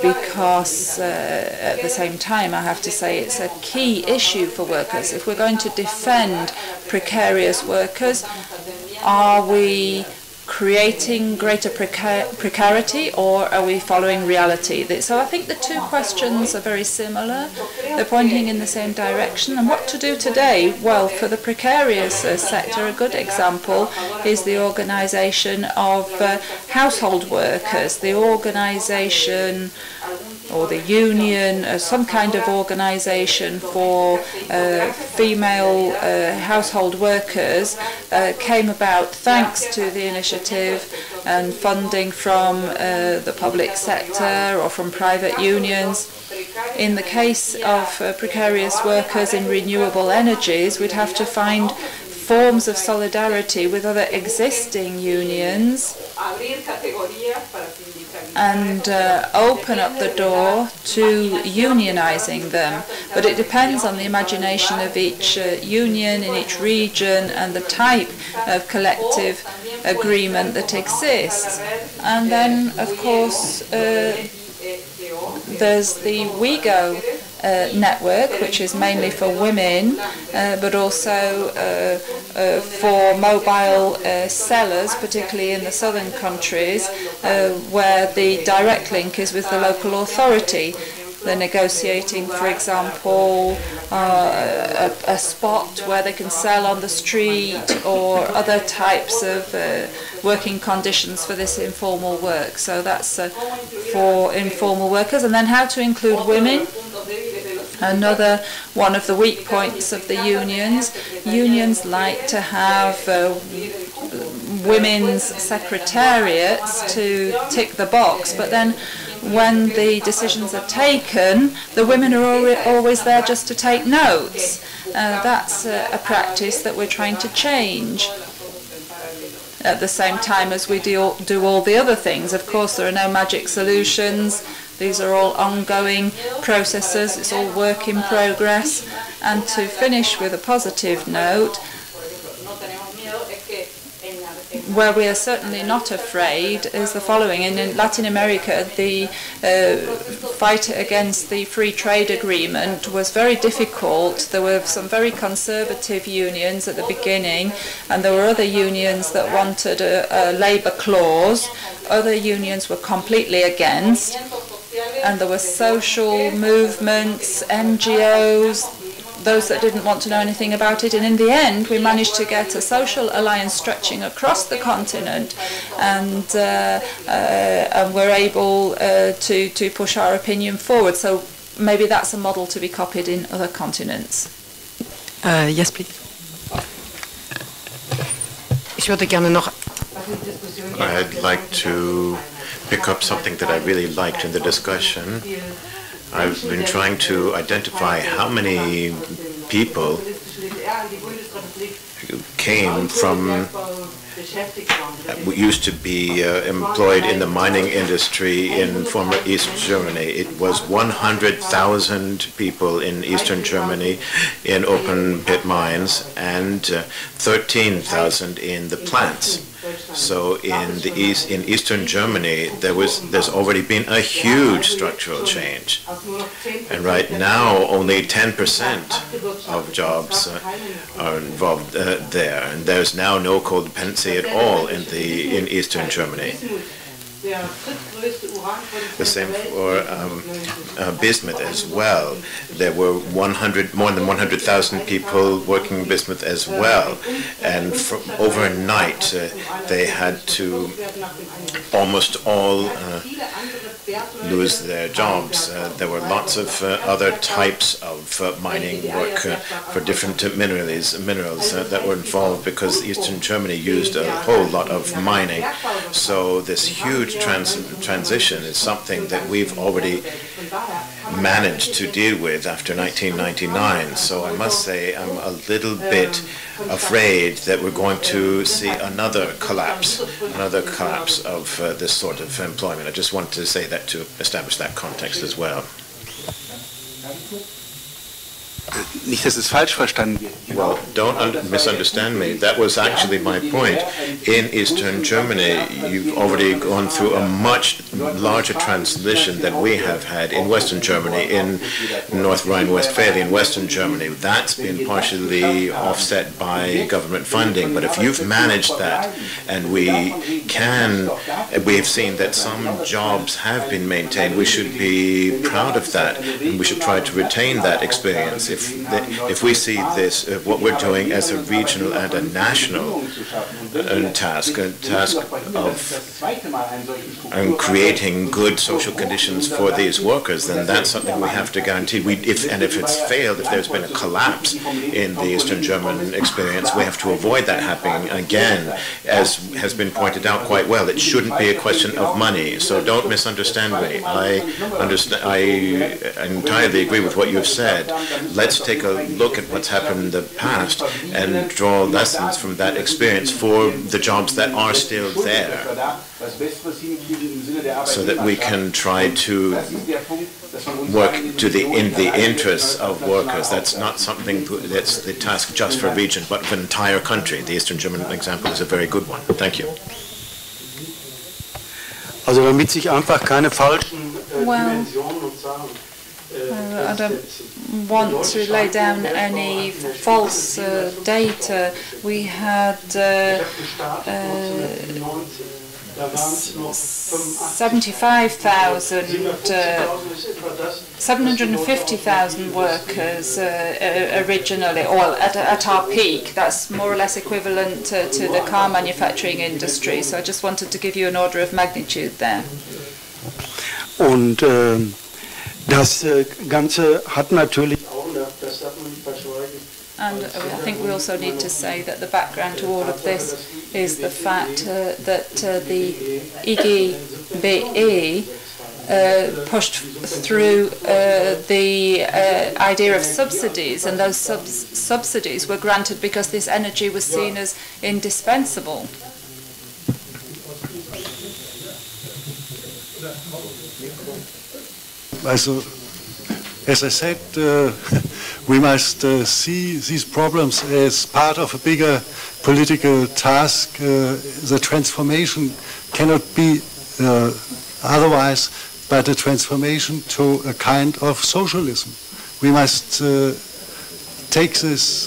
because at the same time, I have to say, it's a key issue for workers. If we're going to defend precarious workers, are we creating greater precarity, or are we following reality? So I think the two questions are very similar. They're pointing in the same direction. And what to do today? Well, for the precarious sector, a good example is the organization of household workers, the organization or the union, some kind of organization for female household workers came about thanks to the initiative and funding from the public sector or from private unions. In the case of precarious workers in renewable energies, we'd have to find forms of solidarity with other existing unions and open up the door to unionizing them. But it depends on the imagination of each union in each region and the type of collective agreement that exists. And then, of course, there's the WeGo network, which is mainly for women, but also for mobile sellers, particularly in the southern countries, where the direct link is with the local authority. They're negotiating, for example, a spot where they can sell on the street or other types of working conditions for this informal work. So that's for informal workers. And then how to include women. Another one of the weak points of the unions. Unions like to have women's secretariats to tick the box, but then when the decisions are taken, the women are always there just to take notes. That's a practice that we're trying to change. At the same time as we do all the other things. Of course, there are no magic solutions. These are all ongoing processes. It's all work in progress. And to finish with a positive note, where we are certainly not afraid is the following. In Latin America, the fight against the free trade agreement was very difficult. There were some very conservative unions at the beginning, and there were other unions that wanted a labor clause. Other unions were completely against, and there were social movements, NGOs, those that didn't want to know anything about it. And in the end, we managed to get a social alliance stretching across the continent, and we're able to push our opinion forward. So maybe that's a model to be copied in other continents. Yes, please. I'd like to pick up something that I really liked in the discussion. I've been trying to identify how many people came from, used to be employed in the mining industry in former East Germany. It was 100,000 people in Eastern Germany in open pit mines and 13,000 in the plants. So in the east, in eastern Germany, there's already been a huge structural change, and right now only 10% of jobs are involved there, and there's now no codependency at all in eastern Germany. The same for bismuth as well. There were more than 100,000 people working in bismuth as well, and from overnight they had to almost all lose their jobs. There were lots of other types of mining work for different minerals that were involved, because Eastern Germany used a whole lot of mining. So this huge transition is something that we've already managed to deal with after 1999. So I must say I'm a little bit afraid that we're going to see another collapse of this sort of employment. I just want to say that to establish that context as well. Well, don't misunderstand me. That was actually my point. In Eastern Germany, you've already gone through a much larger transition than we have had in Western Germany, in North Rhine-Westphalia, in Western Germany. That's been partially offset by government funding. But if you've managed that, and we've seen that some jobs have been maintained, we should be proud of that, and we should try to retain that experience. If we see this, what we're doing as a regional and a national task of creating good social conditions for these workers, then that's something we have to guarantee. If it's failed, if there's been a collapse in the Eastern German experience, we have to avoid that happening again. As has been pointed out quite well, it shouldn't be a question of money. So don't misunderstand me. I entirely agree with what you've said. Let's take a look at what's happened in the past and draw lessons from that experience for the jobs that are still there, so that we can try to work in the interests of workers. That's not something that's the task just for a region, but for an entire country. The Eastern German example is a very good one. Thank you. I don't want to lay down any false data. We had 750,000 workers originally, or at our peak. That's more or less equivalent to the car manufacturing industry. So I just wanted to give you an order of magnitude there. Das Ganze hat natürlich auch eine, das darf man nicht verschweigen. And I think we also need to say that the background to all of this is the fact that the IG BCE pushed through the idea of subsidies, and those subsidies were granted because this energy was seen as indispensable. Also, as I said, we must see these problems as part of a bigger political task. The transformation cannot be otherwise but a transformation to a kind of socialism. We must take this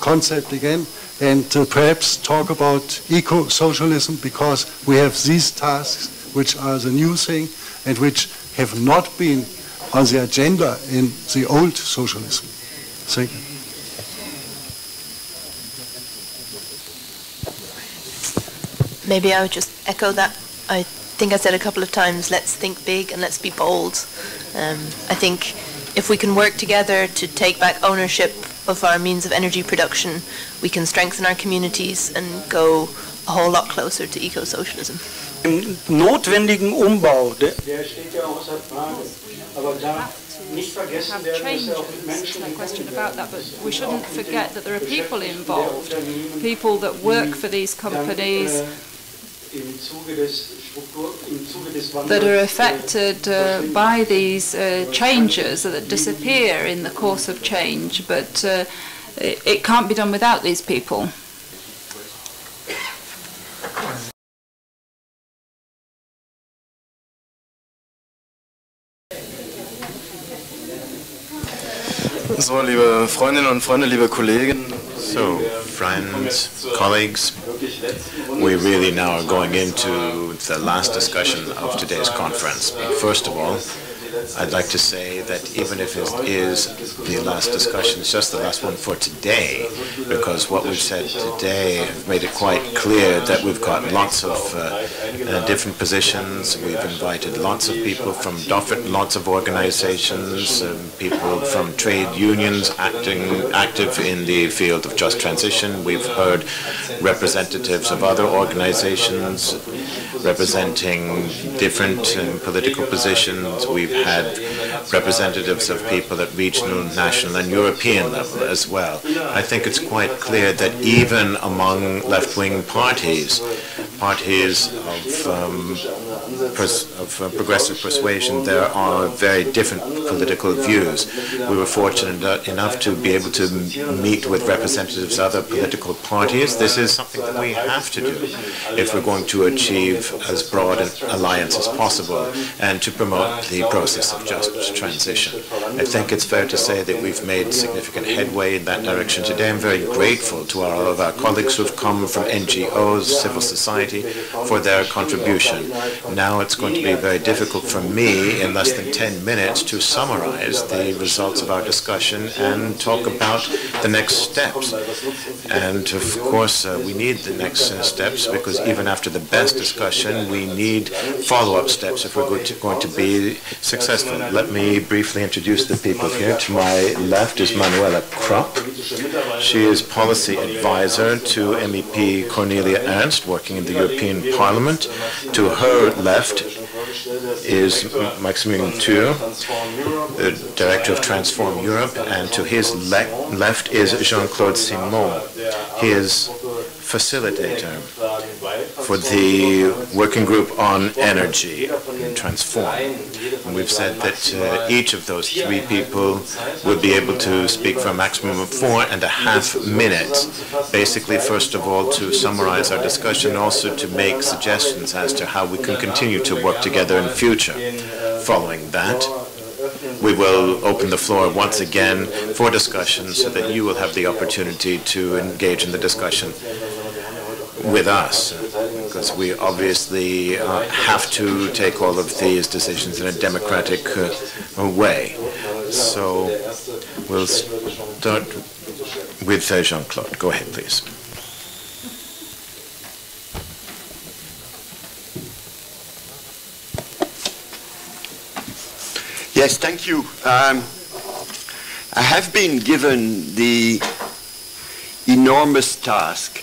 concept again and perhaps talk about eco-socialism, because we have these tasks which are the new thing and which have not been on the agenda in the old socialism. Thank you. Maybe I would just echo that. I think I said a couple of times, let's think big and let's be bold. I think if we can work together to take back ownership of our means of energy production, we can strengthen our communities and go a whole lot closer to eco-socialism. Notwendigen Umbau, der steht ja außer Frage, aber da nicht vergessen werden, dass auch mit Menschen about that, but we shouldn't forget that there are people involved, people that work for these companies that are affected by these changes, that disappear in the course of change, but it can't be done without these people. So, liebe Freundinnen und Freunde, liebe Kollegen. So, friends, colleagues, we really now are going into the last discussion of today's conference. But first of all, I'd like to say that even if it is the last discussion, it's just the last one for today, because what we've said today made it quite clear that we've got lots of different positions. We've invited lots of people from lots of organizations, people from trade unions active in the field of just transition. We've heard representatives of other organizations representing different political positions. We've had representatives of people at regional, national, and European level as well. I think it's quite clear that even among left-wing parties, parties of progressive persuasion, there are very different political views. We were fortunate enough to be able to meet with representatives of other political parties. This is something that we have to do if we're going to achieve as broad an alliance as possible and to promote the process of just transition. I think it's fair to say that we've made significant headway in that direction today. I'm very grateful to all of our colleagues who've come from NGOs, civil society, for their contribution. Now it's going to be very difficult for me in less than 10 minutes to summarize the results of our discussion and talk about the next steps. And of course, we need the next steps, because even after the best discussion, we need follow-up steps if we're going to be successful. Let me briefly introduce the people here. To my left is Manuela Krupp. She is policy advisor to MEP Cornelia Ernst, working in the European Parliament. To her left is Maximilian Thür, the director of Transform Europe, and to his left is Jean-Claude Simon. He is facilitator for the working group on energy and Transform. And we've said that each of those three people will be able to speak for a maximum of 4.5 minutes. Basically, first of all, to summarize our discussion, also to make suggestions as to how we can continue to work together in future. Following that, we will open the floor once again for discussion so that you will have the opportunity to engage in the discussion with us, because we obviously have to take all of these decisions in a democratic way. So we'll start with Jean-Claude. Go ahead, please. Yes, thank you. I have been given the enormous task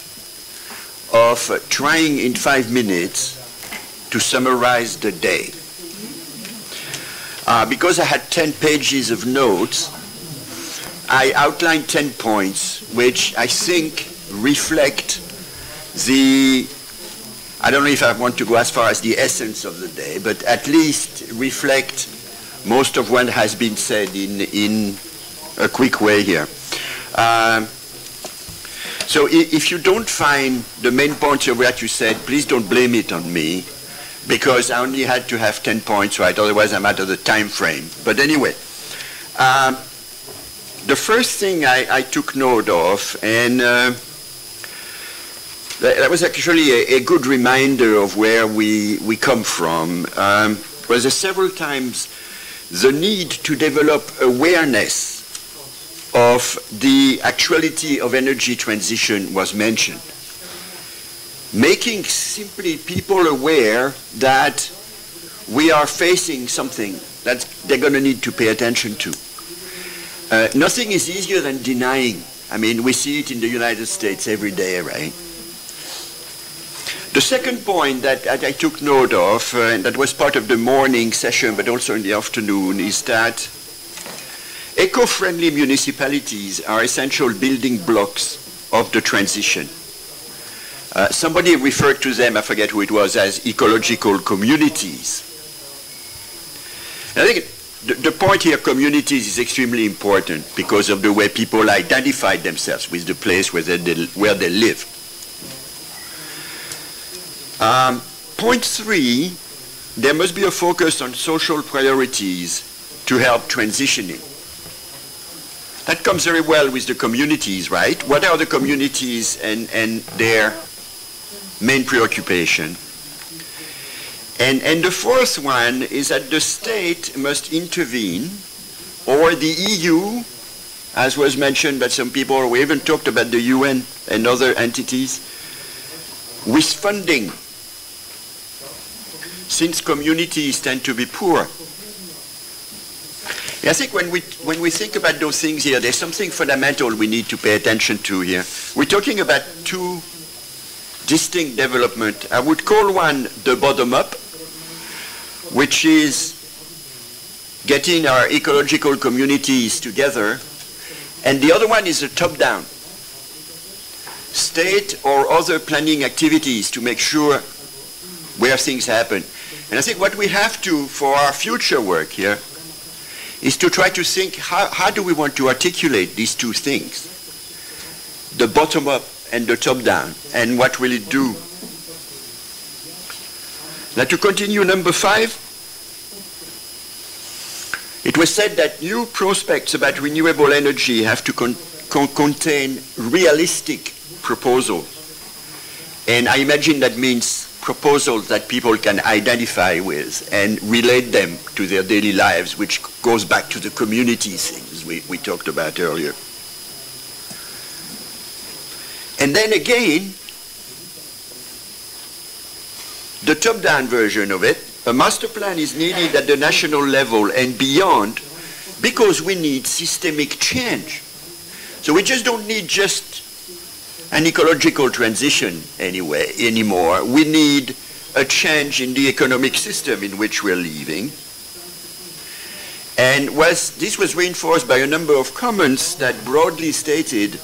of trying in 5 minutes to summarize the day. Because I had 10 pages of notes, I outlined 10 points, which I think reflect the, I don't know if I want to go as far as the essence of the day, but at least reflect most of what has been said in a quick way here. So if you don't find the main points of what you said, please don't blame it on me, because I only had to have 10 points right, otherwise I'm out of the time frame. But anyway, the first thing I took note of, and that was actually a good reminder of where we come from, was several times the need to develop awareness of the actuality of energy transition was mentioned. Making simply people aware that we are facing something that they're going to need to pay attention to. Nothing is easier than denying. I mean, we see it in the United States every day, right? The second point that I took note of, and that was part of the morning session, but also in the afternoon, is that eco-friendly municipalities are essential building blocks of the transition. Somebody referred to them, I forget who it was, as ecological communities. And I think the point here, communities, is extremely important because of the way people identify themselves with the place where they live. Point three, there must be a focus on social priorities to help transitioning. That comes very well with the communities, right? What are the communities and their main preoccupation? And the fourth one is that the state must intervene, or the EU, as was mentioned by some people, or we even talked about the UN and other entities, with funding. Since communities tend to be poor. I think when we think about those things here, there's something fundamental we need to pay attention to here. We're talking about two distinct development. I would call one the bottom-up, which is getting our ecological communities together, and the other one is the top-down. State or other planning activities to make sure where things happen. And I think what we have to, for our future work here, is to try to think how do we want to articulate these two things, the bottom-up and the top-down, and what will it do? Now to continue, number 5, it was said that new prospects about renewable energy have to contain realistic proposals. And I imagine that means proposals that people can identify with and relate them to their daily lives, which goes back to the community things we talked about earlier. And then again, the top-down version of it, a master plan is needed at the national level and beyond because we need systemic change. So we just don't need just an ecological transition anymore. We need a change in the economic system in which we're living. And this was reinforced by a number of comments that broadly stated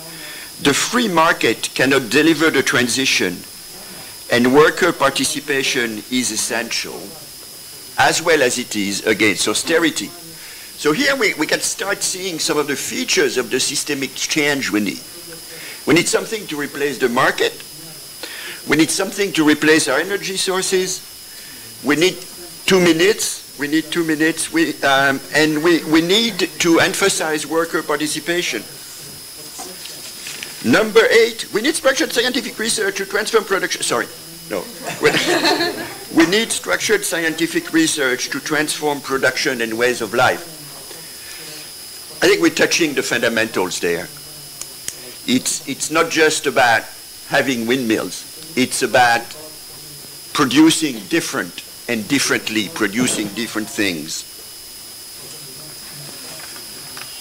the free market cannot deliver the transition and worker participation is essential as well as it is against austerity. So here we can start seeing some of the features of the systemic change we need. We need something to replace the market. We need something to replace our energy sources. We need 2 minutes. We need to emphasize worker participation. Number 8, we need structured scientific research to transform production. Sorry, no. We need structured scientific research to transform production and ways of life. I think we're touching the fundamentals there. It's not just about having windmills. It's about producing different and differently, producing different things.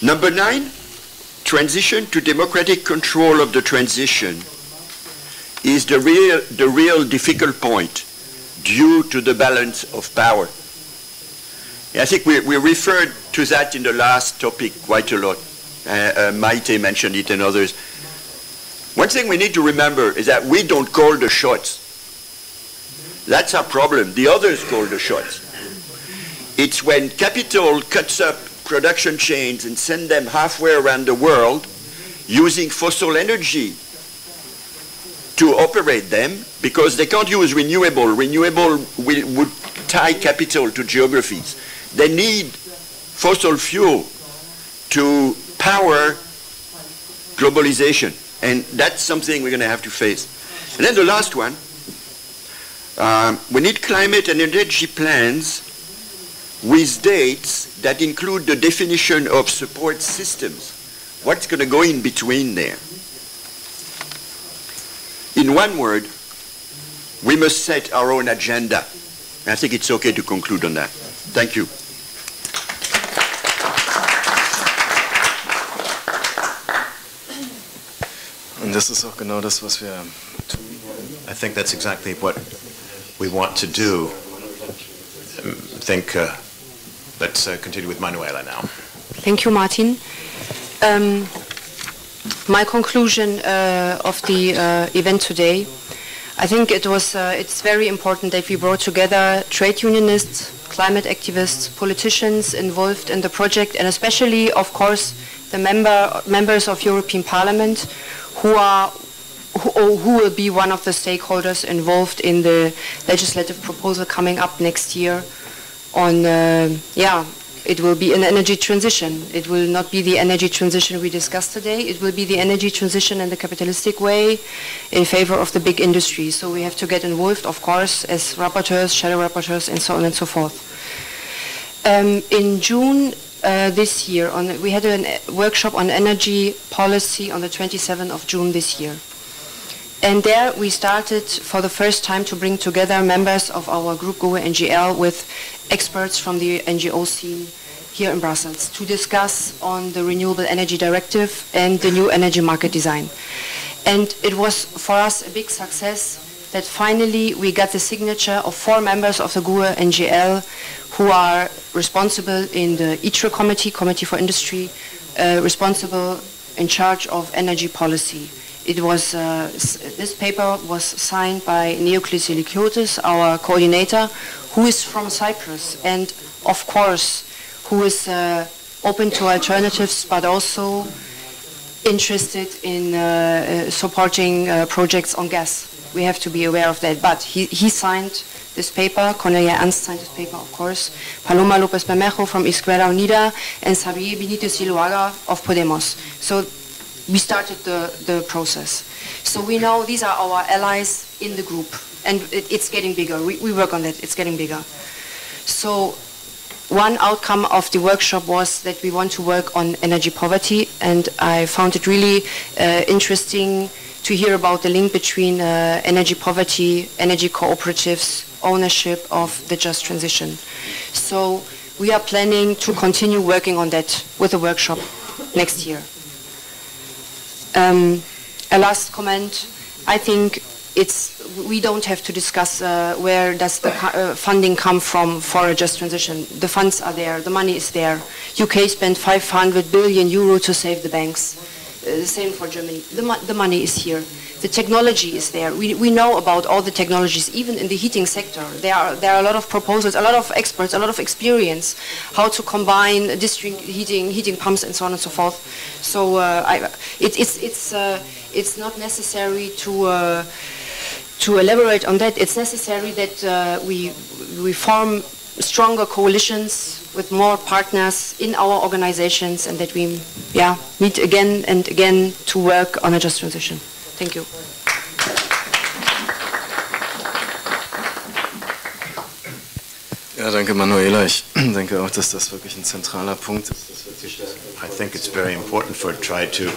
Number 9, transition to democratic control of the transition is the real difficult point due to the balance of power. I think we referred to that in the last topic quite a lot. Maite mentioned it and others. One thing we need to remember is that we don't call the shots. That's our problem. The others call the shots. It's when capital cuts up production chains and sends them halfway around the world using fossil energy to operate them because they can't use renewable. Renewable would tie capital to geographies. They need fossil fuel to power globalization. And that's something we're going to have to face. And then the last one, we need climate and energy plans with dates that include the definition of support systems. What's going to go in between there? In one word, we must set our own agenda. And I think it's okay to conclude on that. Thank you. And this is auch genau das, was wir tun wollen. I think that's exactly what we want to do. I think let's continue with Manuela now. Thank you, Martin. My conclusion of the event today, I think it was. It's very important that we brought together trade unionists, climate activists, politicians involved in the project, and especially, of course, the members of European Parliament, who will be one of the stakeholders involved in the legislative proposal coming up next year on It will be an energy transition. It will not be the energy transition we discussed today. It will be the energy transition in the capitalistic way in favor of the big industry. So we have to get involved, of course, as rapporteurs, shadow rapporteurs, and so on and so forth. In June this year, we had a workshop on energy policy on the 27th of June this year. And there we started for the first time to bring together members of our group GUE-NGL with experts from the NGO scene here in Brussels to discuss on the Renewable Energy Directive and the new energy market design. And it was for us a big success that finally we got the signature of 4 members of the GUE-NGL who are responsible in the ITRE committee, Committee for Industry, responsible in charge of energy policy. It was, this paper was signed by Neoklis Ilikiotis, our coordinator, who is from Cyprus and, of course, who is open to alternatives but also interested in supporting projects on gas. We have to be aware of that. But he signed this paper, Cornelia Ernst signed this paper, of course, Paloma López Bermejo from Izquierda Unida, and Xavier Benitez Iloaga of Podemos. So we started the process. So we know these are our allies in the group, and it's getting bigger. We work on that, it's getting bigger. So one outcome of the workshop was that we want to work on energy poverty, and I found it really interesting to hear about the link between energy poverty, energy cooperatives, ownership of the just transition. So we are planning to continue working on that with a workshop next year. A last comment, I think we don't have to discuss where does the funding come from for a just transition. The funds are there, the money is there. UK spent 500 billion euro to save the banks. The same for Germany. The money is here. The technology is there. We know about all the technologies, even in the heating sector. There are a lot of proposals, a lot of experts, a lot of experience, how to combine district heating, heating pumps, and so on and so forth. So it's not necessary to elaborate on that. It's necessary that we form stronger coalitions with more partners in our organizations, and that we meet again and again to work on a just transition. Thank you. Ja, danke Manuela. Ich denke auch, dass das wirklich ein zentraler Punkt ist. I think it's very important for try to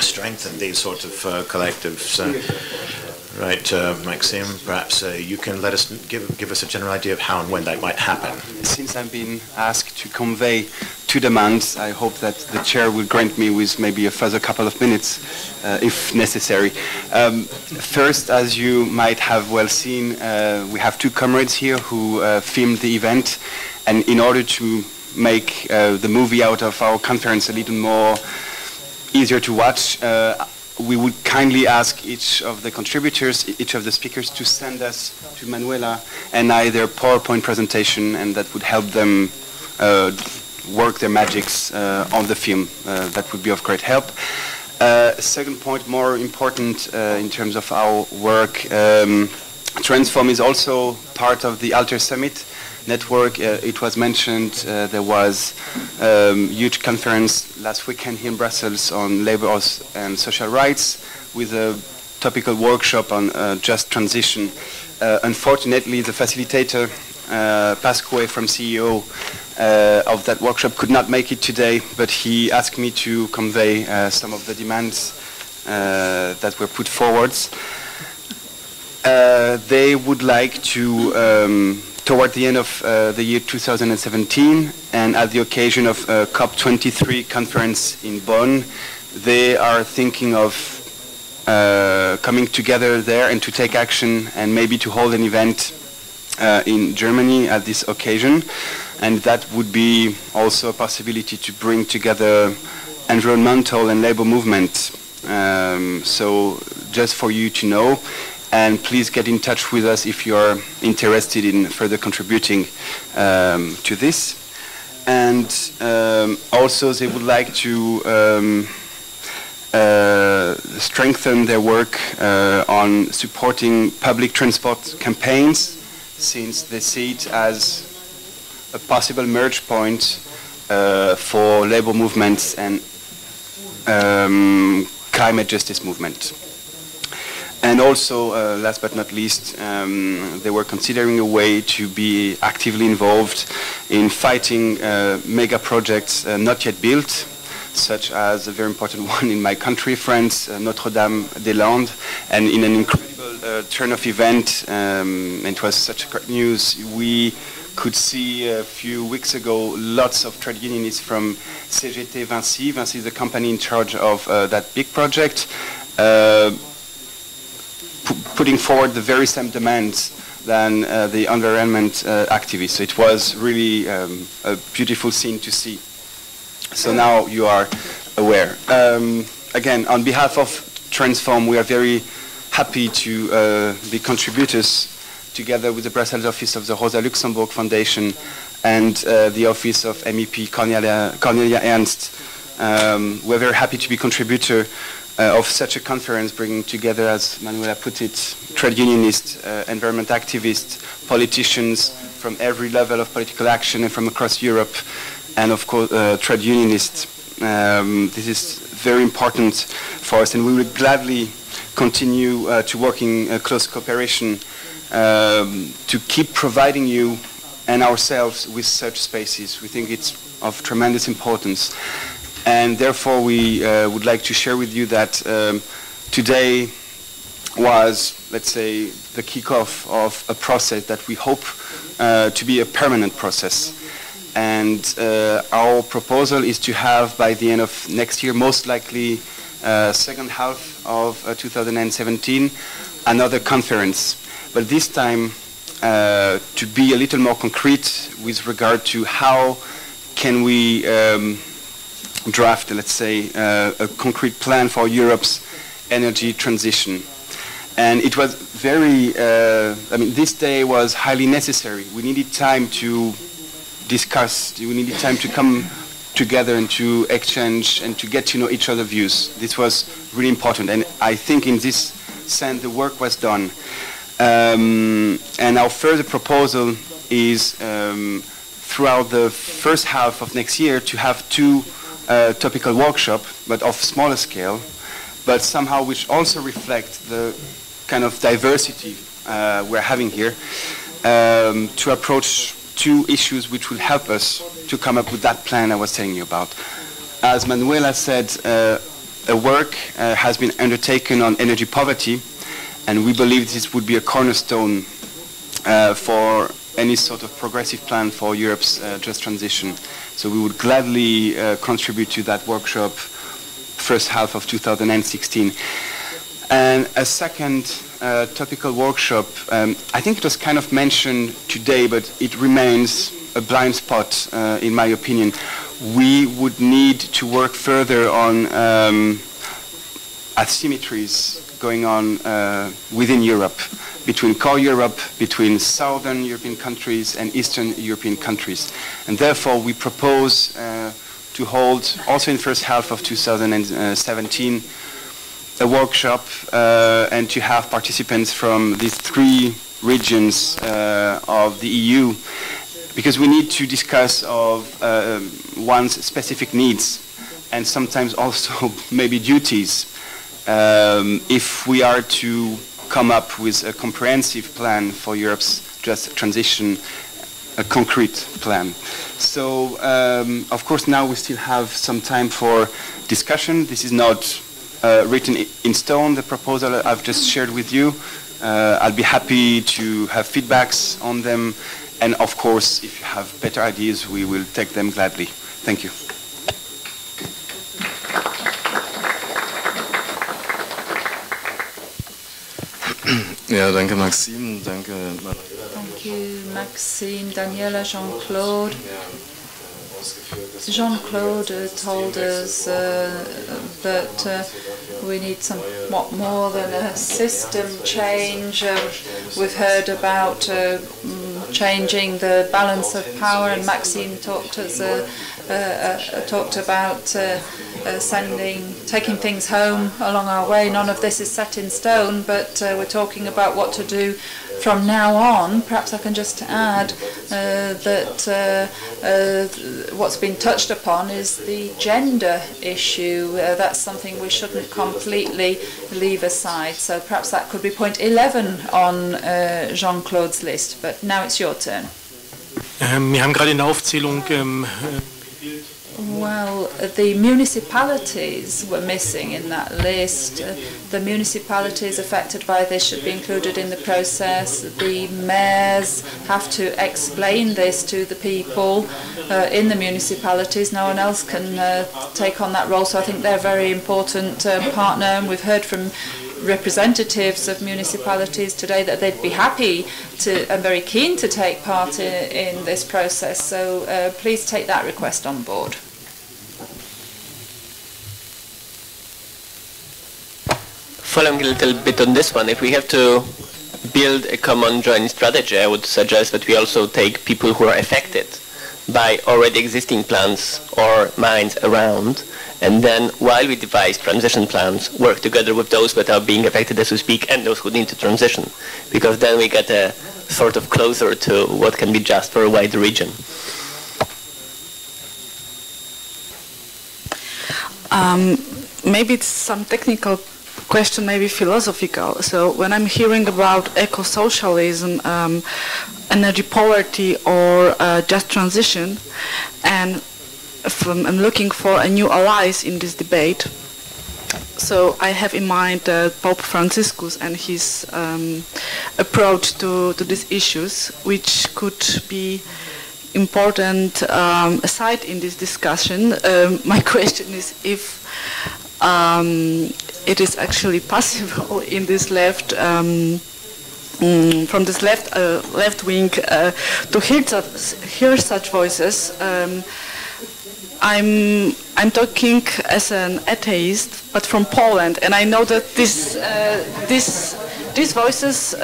strengthen these sort of collectives. Right, Maxim, perhaps you can let us give us a general idea of how and when that might happen. Since I've been asked to convey 2 demands, I hope that the chair will grant me with maybe a further couple of minutes, if necessary. First, as you might have well seen, we have 2 comrades here who filmed the event, and in order to make the movie out of our conference a little more easier to watch, we would kindly ask each of the contributors, each of the speakers, to send us to Manuela and I their PowerPoint presentation, and that would help them work their magics on the film. That would be of great help. Second point, more important in terms of our work, Transform is also part of the Alter Summit network. It was mentioned there was a huge conference last weekend here in Brussels on labor and social rights with a topical workshop on just transition. Unfortunately, the facilitator, Pasquale from CEO of that workshop, could not make it today, but he asked me to convey some of the demands that were put forwards. They would like to toward the end of the year 2017, and at the occasion of COP23 conference in Bonn, they are thinking of coming together there and to take action and maybe to hold an event in Germany at this occasion. And that would be also a possibility to bring together environmental and labor movement. So just for you to know, and please get in touch with us if you are interested in further contributing to this. And also they would like to strengthen their work on supporting public transport campaigns, since they see it as a possible merge point for labor movements and climate justice movement. And also, last but not least, they were considering a way to be actively involved in fighting mega projects not yet built, such as a very important one in my country, France, Notre-Dame-des-Landes, and in an incredible turn of event, and it was such great news, we could see a few weeks ago lots of trade unionists from CGT Vinci. Vinci is the company in charge of that big project, putting forward the very same demands than the environment activists. So it was really a beautiful scene to see. So now you are aware. Again, on behalf of Transform, we are very happy to be contributors together with the Brussels office of the Rosa Luxemburg Foundation and the office of MEP Cornelia Ernst. We're very happy to be contributor of such a conference, bringing together, as Manuela put it, trade unionists, environment activists, politicians from every level of political action and from across Europe, and of course trade unionists. This is very important for us, and we will gladly continue to work in close cooperation to keep providing you and ourselves with such spaces. We think it's of tremendous importance. And therefore, we would like to share with you that today was, let's say, the kickoff of a process that we hope to be a permanent process. And our proposal is to have, by the end of next year, most likely second half of 2017, another conference. But this time, to be a little more concrete with regard to how can we draft, let's say, a concrete plan for Europe's energy transition. And it was very, I mean, this day was highly necessary. We needed time to discuss, we needed time to come together and to exchange and to get to know each other's views. This was really important. And I think in this sense, the work was done. And our further proposal is throughout the first half of next year to have two topical workshop, but of smaller scale, but somehow which also reflect the kind of diversity we're having here, to approach two issues which will help us to come up with that plan I was telling you about. As Manuela said, a work has been undertaken on energy poverty, and we believe this would be a cornerstone for any sort of progressive plan for Europe's just transition. So we would gladly contribute to that workshop first half of 2016. And a second topical workshop, I think it was kind of mentioned today, but it remains a blind spot in my opinion. We would need to work further on asymmetries going on within Europe, between core Europe, between southern European countries and eastern European countries. And therefore, we propose to hold, also in the first half of 2017, a workshop and to have participants from these three regions of the EU, because we need to discuss of one's specific needs and sometimes also maybe duties. If we are to come up with a comprehensive plan for Europe's just transition, a concrete plan. So, of course, now we still have some time for discussion. This is not written in stone, the proposal I've just shared with you. I'll be happy to have feedbacks on them. And, of course, if you have better ideas, we will take them gladly. Thank you. Ja, danke Maxim, danke Manuela. Thank you, Maxim, Daniela, Jean-Claude. Jean-Claude told us that we need somewhat more than a system change. We've heard about changing the balance of power, and Maxime talked us talked about taking things home along our way. None of this is set in stone, but we're talking about what to do from now on, perhaps I can just add that what's been touched upon is the gender issue. That's something we shouldn't completely leave aside. So perhaps that could be point 11 on Jean-Claude's list. But now it's your turn. Wir haben gerade in der Aufzählung well, the municipalities were missing in that list. The municipalities affected by this should be included in the process. The mayors have to explain this to the people in the municipalities. No one else can take on that role, so I think they're a very important partner. And we've heard from representatives of municipalities today that they'd be happy to and very keen to take part in this process. So please take that request on board. Following a little bit on this one, if we have to build a common joint strategy, I would suggest that we also take people who are affected by already existing plants or mines around, and then while we devise transition plans, work together with those that are being affected as we speak and those who need to transition, because then we get a sort of closer to what can be just for a wider region. Maybe it's some technical question, maybe philosophical. So when I'm hearing about eco-socialism, energy poverty or just transition, and I'm looking for a new allies in this debate. So I have in mind Pope Franciscus and his approach to these issues, which could be important aside in this discussion. My question is if it is actually possible in this left from this left wing to hear such voices. I'm talking as an atheist, but from Poland, and I know that these voices,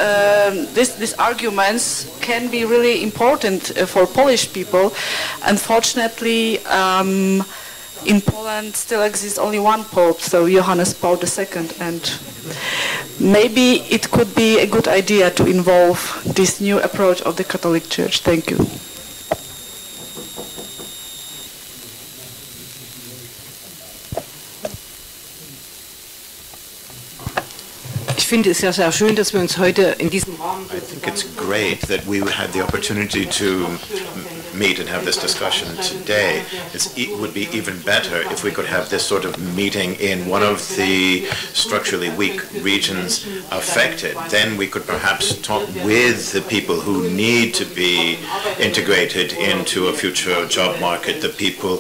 these arguments can be really important for Polish people. Unfortunately, in Poland still exists only one Pope, so Johannes Paul II, and maybe it could be a good idea to involve this new approach of the Catholic Church. Thank you. Ich finde es ja sehr schön, dass wir uns heute in diesem Raum. I think it's great that we had the opportunity to meet and have this discussion today. It would be even better if we could have this sort of meeting in one of the structurally weak regions affected. Then we could perhaps talk with the people who need to be integrated into a future job market, the people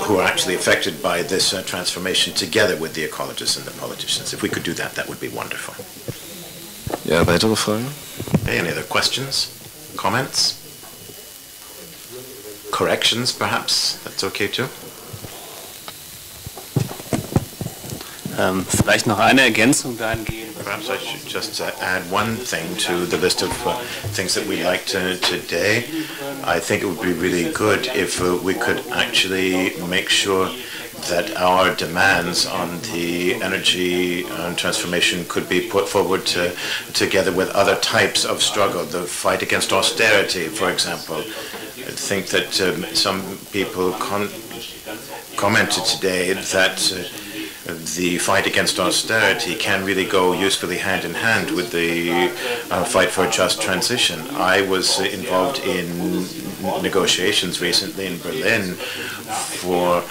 who are actually affected by this transformation, together with the ecologists and the politicians. If we could do that, that would be wonderful. Ja, weitere Fragen? Okay, any other questions? Comments? Corrections, perhaps? That's okay too. Vielleicht noch eine Ergänzung dahingehend. Perhaps I should just add one thing to the list of things that we liked today. I think it would be really good if we could actually make sure that our demands on the energy transformation could be put forward together with other types of struggle, the fight against austerity, for example. I think that some people commented today that the fight against austerity can really go usefully hand in hand with the fight for a just transition. I was involved in negotiations recently in Berlin for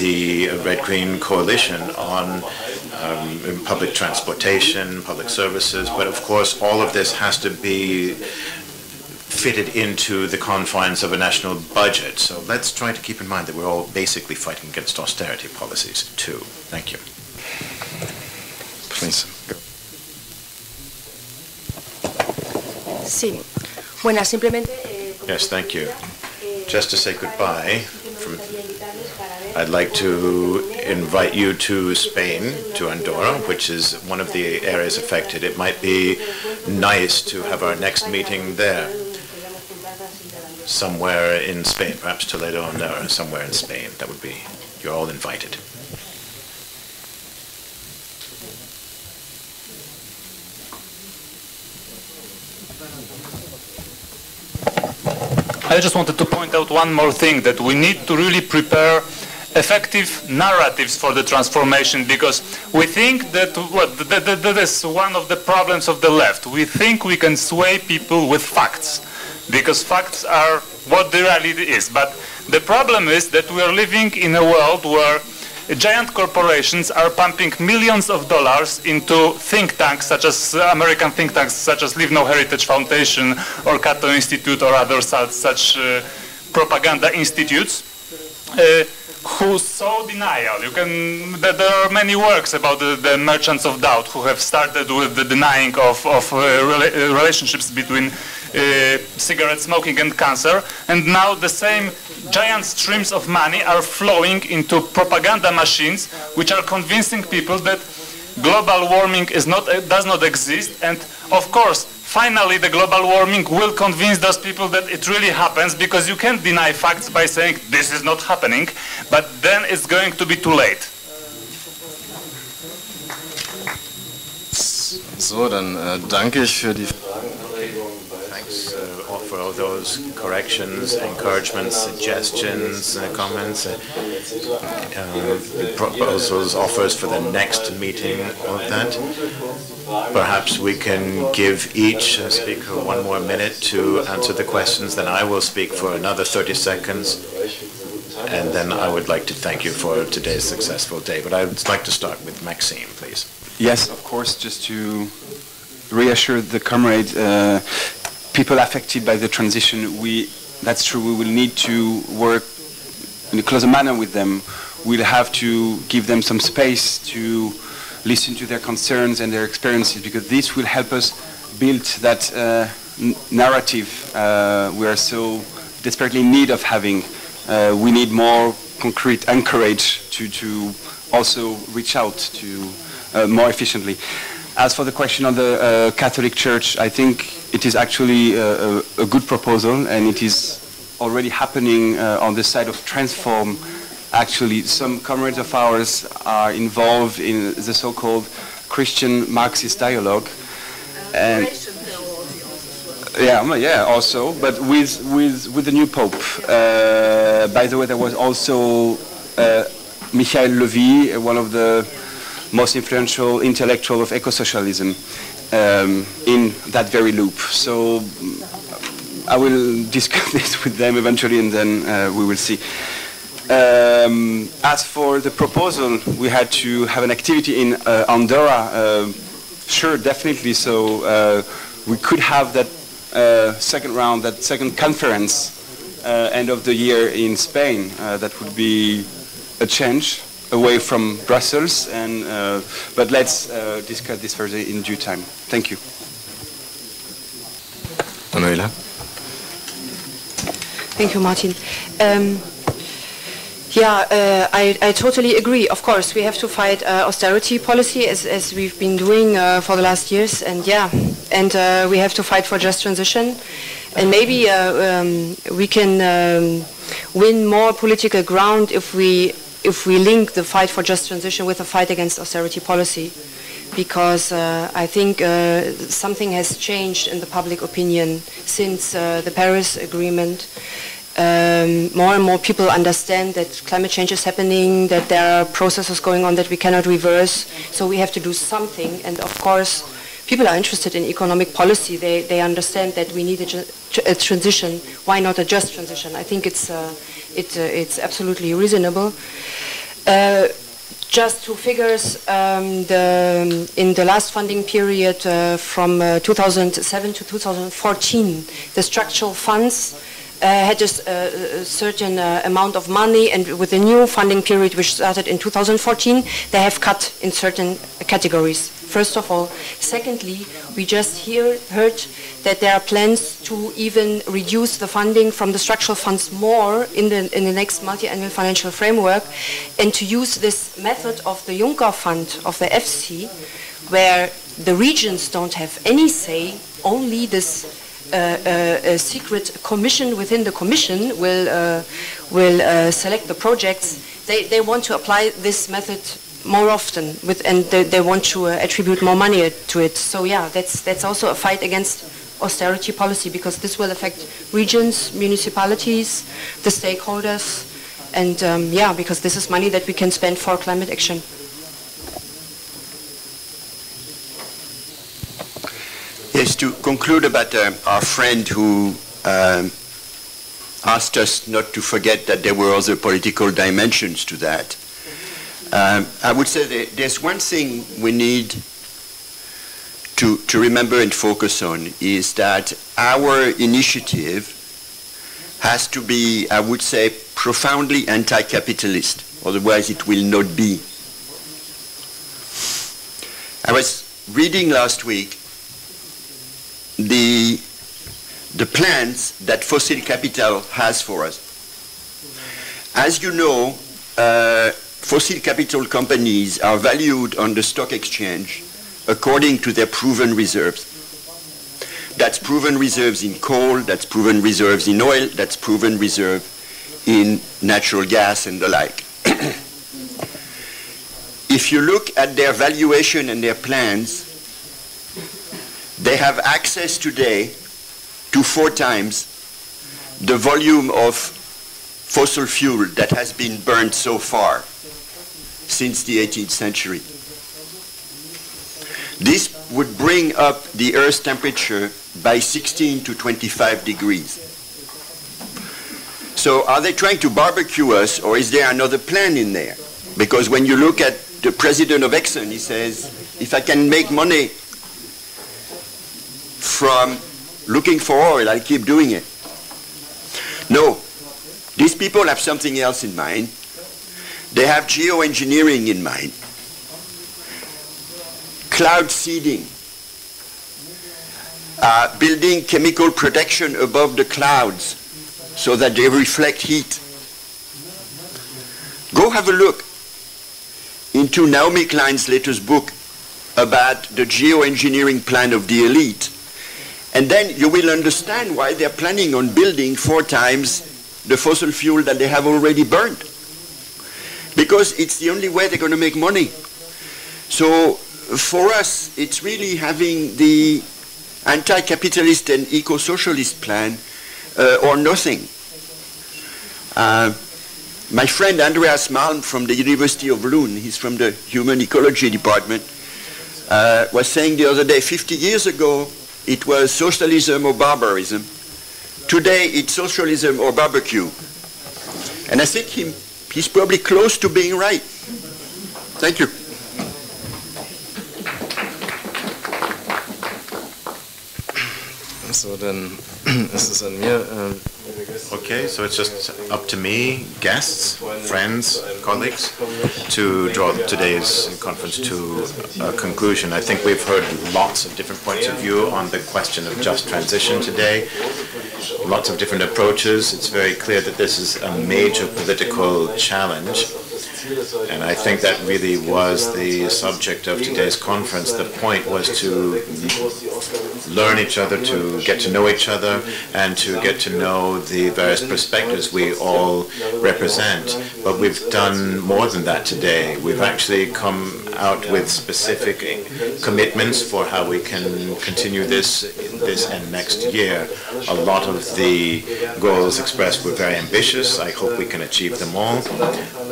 the Red-Green Coalition on public transportation, public services, but of course all of this has to be fitted into the confines of a national budget. So let's try to keep in mind that we're all basically fighting against austerity policies too. Thank you. Please. Yes, thank you. Just to say goodbye, I'd like to invite you to Spain, to Andorra, which is one of the areas affected. It might be nice to have our next meeting there, somewhere in Spain, perhaps Toledo or somewhere in Spain. That would be, you're all invited. I just wanted to point out one more thing, that we need to really prepare effective narratives for the transformation, because we think that, well, that is one of the problems of the left. We think we can sway people with facts, because facts are what the reality is. But the problem is that we are living in a world where giant corporations are pumping millions of dollars into think tanks, such as American think tanks, such as Leave No Heritage Foundation or Cato Institute or other such propaganda institutes, who sow denial. There are many works about the merchants of doubt who have started with the denying of relationships between cigarette smoking and cancer, and now the same giant streams of money are flowing into propaganda machines which are convincing people that global warming is not, does not exist, and of course finally the global warming will convince those people that it really happens, because you can't deny facts by saying this is not happening, but then it's going to be too late. So, dann danke ich für die Fragen. Thanks for all those corrections, encouragements, suggestions, comments, proposals, offers for the next meeting, all of that. Perhaps we can give each speaker one more minute to answer the questions, then I will speak for another 30 seconds, and then I would like to thank you for today's successful day. But I would like to start with Maxime, please. Yes, of course, just to reassure the comrades, people affected by the transition, that's true, we will need to work in a closer manner with them. We'll have to give them some space to listen to their concerns and their experiences, because this will help us build that narrative we are so desperately in need of having. We need more concrete anchorage to also reach out to more efficiently. As for the question on the Catholic Church, I think it is actually a good proposal, and it is already happening on the side of Transform. Actually, some comrades of ours are involved in the so-called Christian Marxist dialogue. And yeah, also, but with the new Pope. By the way, there was also Michael Levy, one of the most influential intellectual of eco-socialism, in that very loop. So I will discuss this with them eventually, and then we will see. As for the proposal, we had to have an activity in Andorra. Sure, definitely. So we could have that second round, that second conference, end of the year in Spain. That would be a change away from Brussels, and but let's discuss this further in due time. Thank you. Manuela. Thank you, Martin. I totally agree. Of course, we have to fight austerity policy as we've been doing for the last years, and we have to fight for just transition, and maybe we can win more political ground if we link the fight for just transition with the fight against austerity policy, because I think something has changed in the public opinion since the Paris Agreement. More and more people understand that climate change is happening, that there are processes going on that we cannot reverse, so we have to do something. And of course, people are interested in economic policy. They understand that we need a transition. Why not a just transition? I think it's absolutely reasonable. Just two figures. In the last funding period from 2007 to 2014, the structural funds had just a certain amount of money, and with the new funding period which started in 2014, they have cut in certain categories. First of all. Secondly, we just heard that there are plans to even reduce the funding from the structural funds more in the next multi-annual financial framework, and to use this method of the Juncker Fund, of the FC, where the regions don't have any say, only this a secret commission within the commission will select the projects. They want to apply this method more often, and they want to attribute more money to it. So yeah, that's also a fight against austerity policy, because this will affect regions, municipalities, the stakeholders, and yeah, because this is money that we can spend for climate action. Yes, to conclude about our friend who asked us not to forget that there were other political dimensions to that. I would say that there's one thing we need to remember and focus on is that our initiative has to be, I would say, profoundly anti-capitalist. Otherwise, it will not be. I was reading last week the plans that fossil capital has for us. As you know, fossil capital companies are valued on the stock exchange according to their proven reserves. That's proven reserves in coal, that's proven reserves in oil, that's proven reserve in natural gas and the like. If you look at their valuation and their plans, they have access today to 4 times the volume of fossil fuel that has been burned so far since the 18th century. This would bring up the Earth's temperature by 16 to 25 degrees. So are they trying to barbecue us, or is there another plan in there? Because when you look at the president of Exxon, he says, if I can make money from looking for oil, I'll keep doing it. No, these people have something else in mind. They have geoengineering in mind, cloud seeding, building chemical protection above the clouds so that they reflect heat. Go have a look into Naomi Klein's latest book about the geoengineering plan of the elite. And then you will understand why they're planning on building 4 times the fossil fuel that they have already burned. Because it's the only way they're going to make money. So for us, it's really having the anti-capitalist and eco-socialist plan or nothing. My friend Andreas Malm from the University of Lund, he's from the Human Ecology Department, was saying the other day, 50 years ago, it was socialism or barbarism. Today, it's socialism or barbecue. And I think he's probably close to being right. Thank you. So then, this is on me. Okay, so it's just up to me, guests, friends, colleagues, to draw today's conference to a conclusion. I think we've heard lots of different points of view on the question of just transition today, lots of different approaches. It's very clear that this is a major political challenge, and I think that really was the subject of today's conference. The point was to learn each other, to get to know each other, and to get to know the various perspectives we all represent. But we've done more than that today. We've actually come out with specific commitments for how we can continue this and next year. A lot of the goals expressed were very ambitious. I hope we can achieve them all.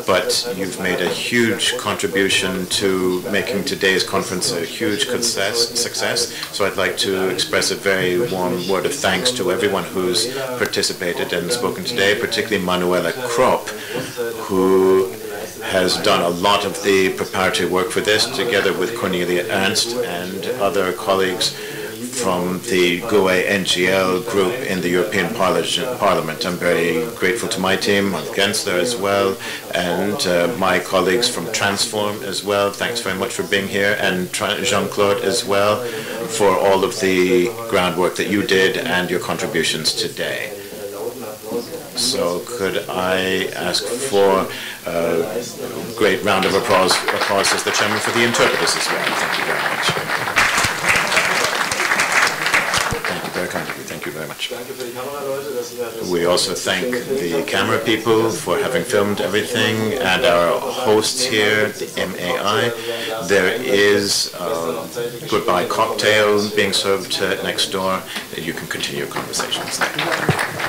But you've made a huge contribution to making today's conference a huge success. So I'd like to express a very warm word of thanks to everyone who's participated and spoken today, particularly Manuela Krupp, who has done a lot of the preparatory work for this, together with Cornelia Ernst and other colleagues from the GUE-NGL group in the European Parliament. I'm very grateful to my team, Gensler as well, and my colleagues from Transform as well. Thanks very much for being here, and Jean-Claude as well, for all of the groundwork that you did and your contributions today. So could I ask for a great round of applause as the chairman for the interpreters as well. Thank you very much. Thank you very kindly. Thank you. Thank you very much. We also thank the camera people for having filmed everything, and our hosts here, the MAI. There is goodbye cocktail being served next door. You can continue your conversations there.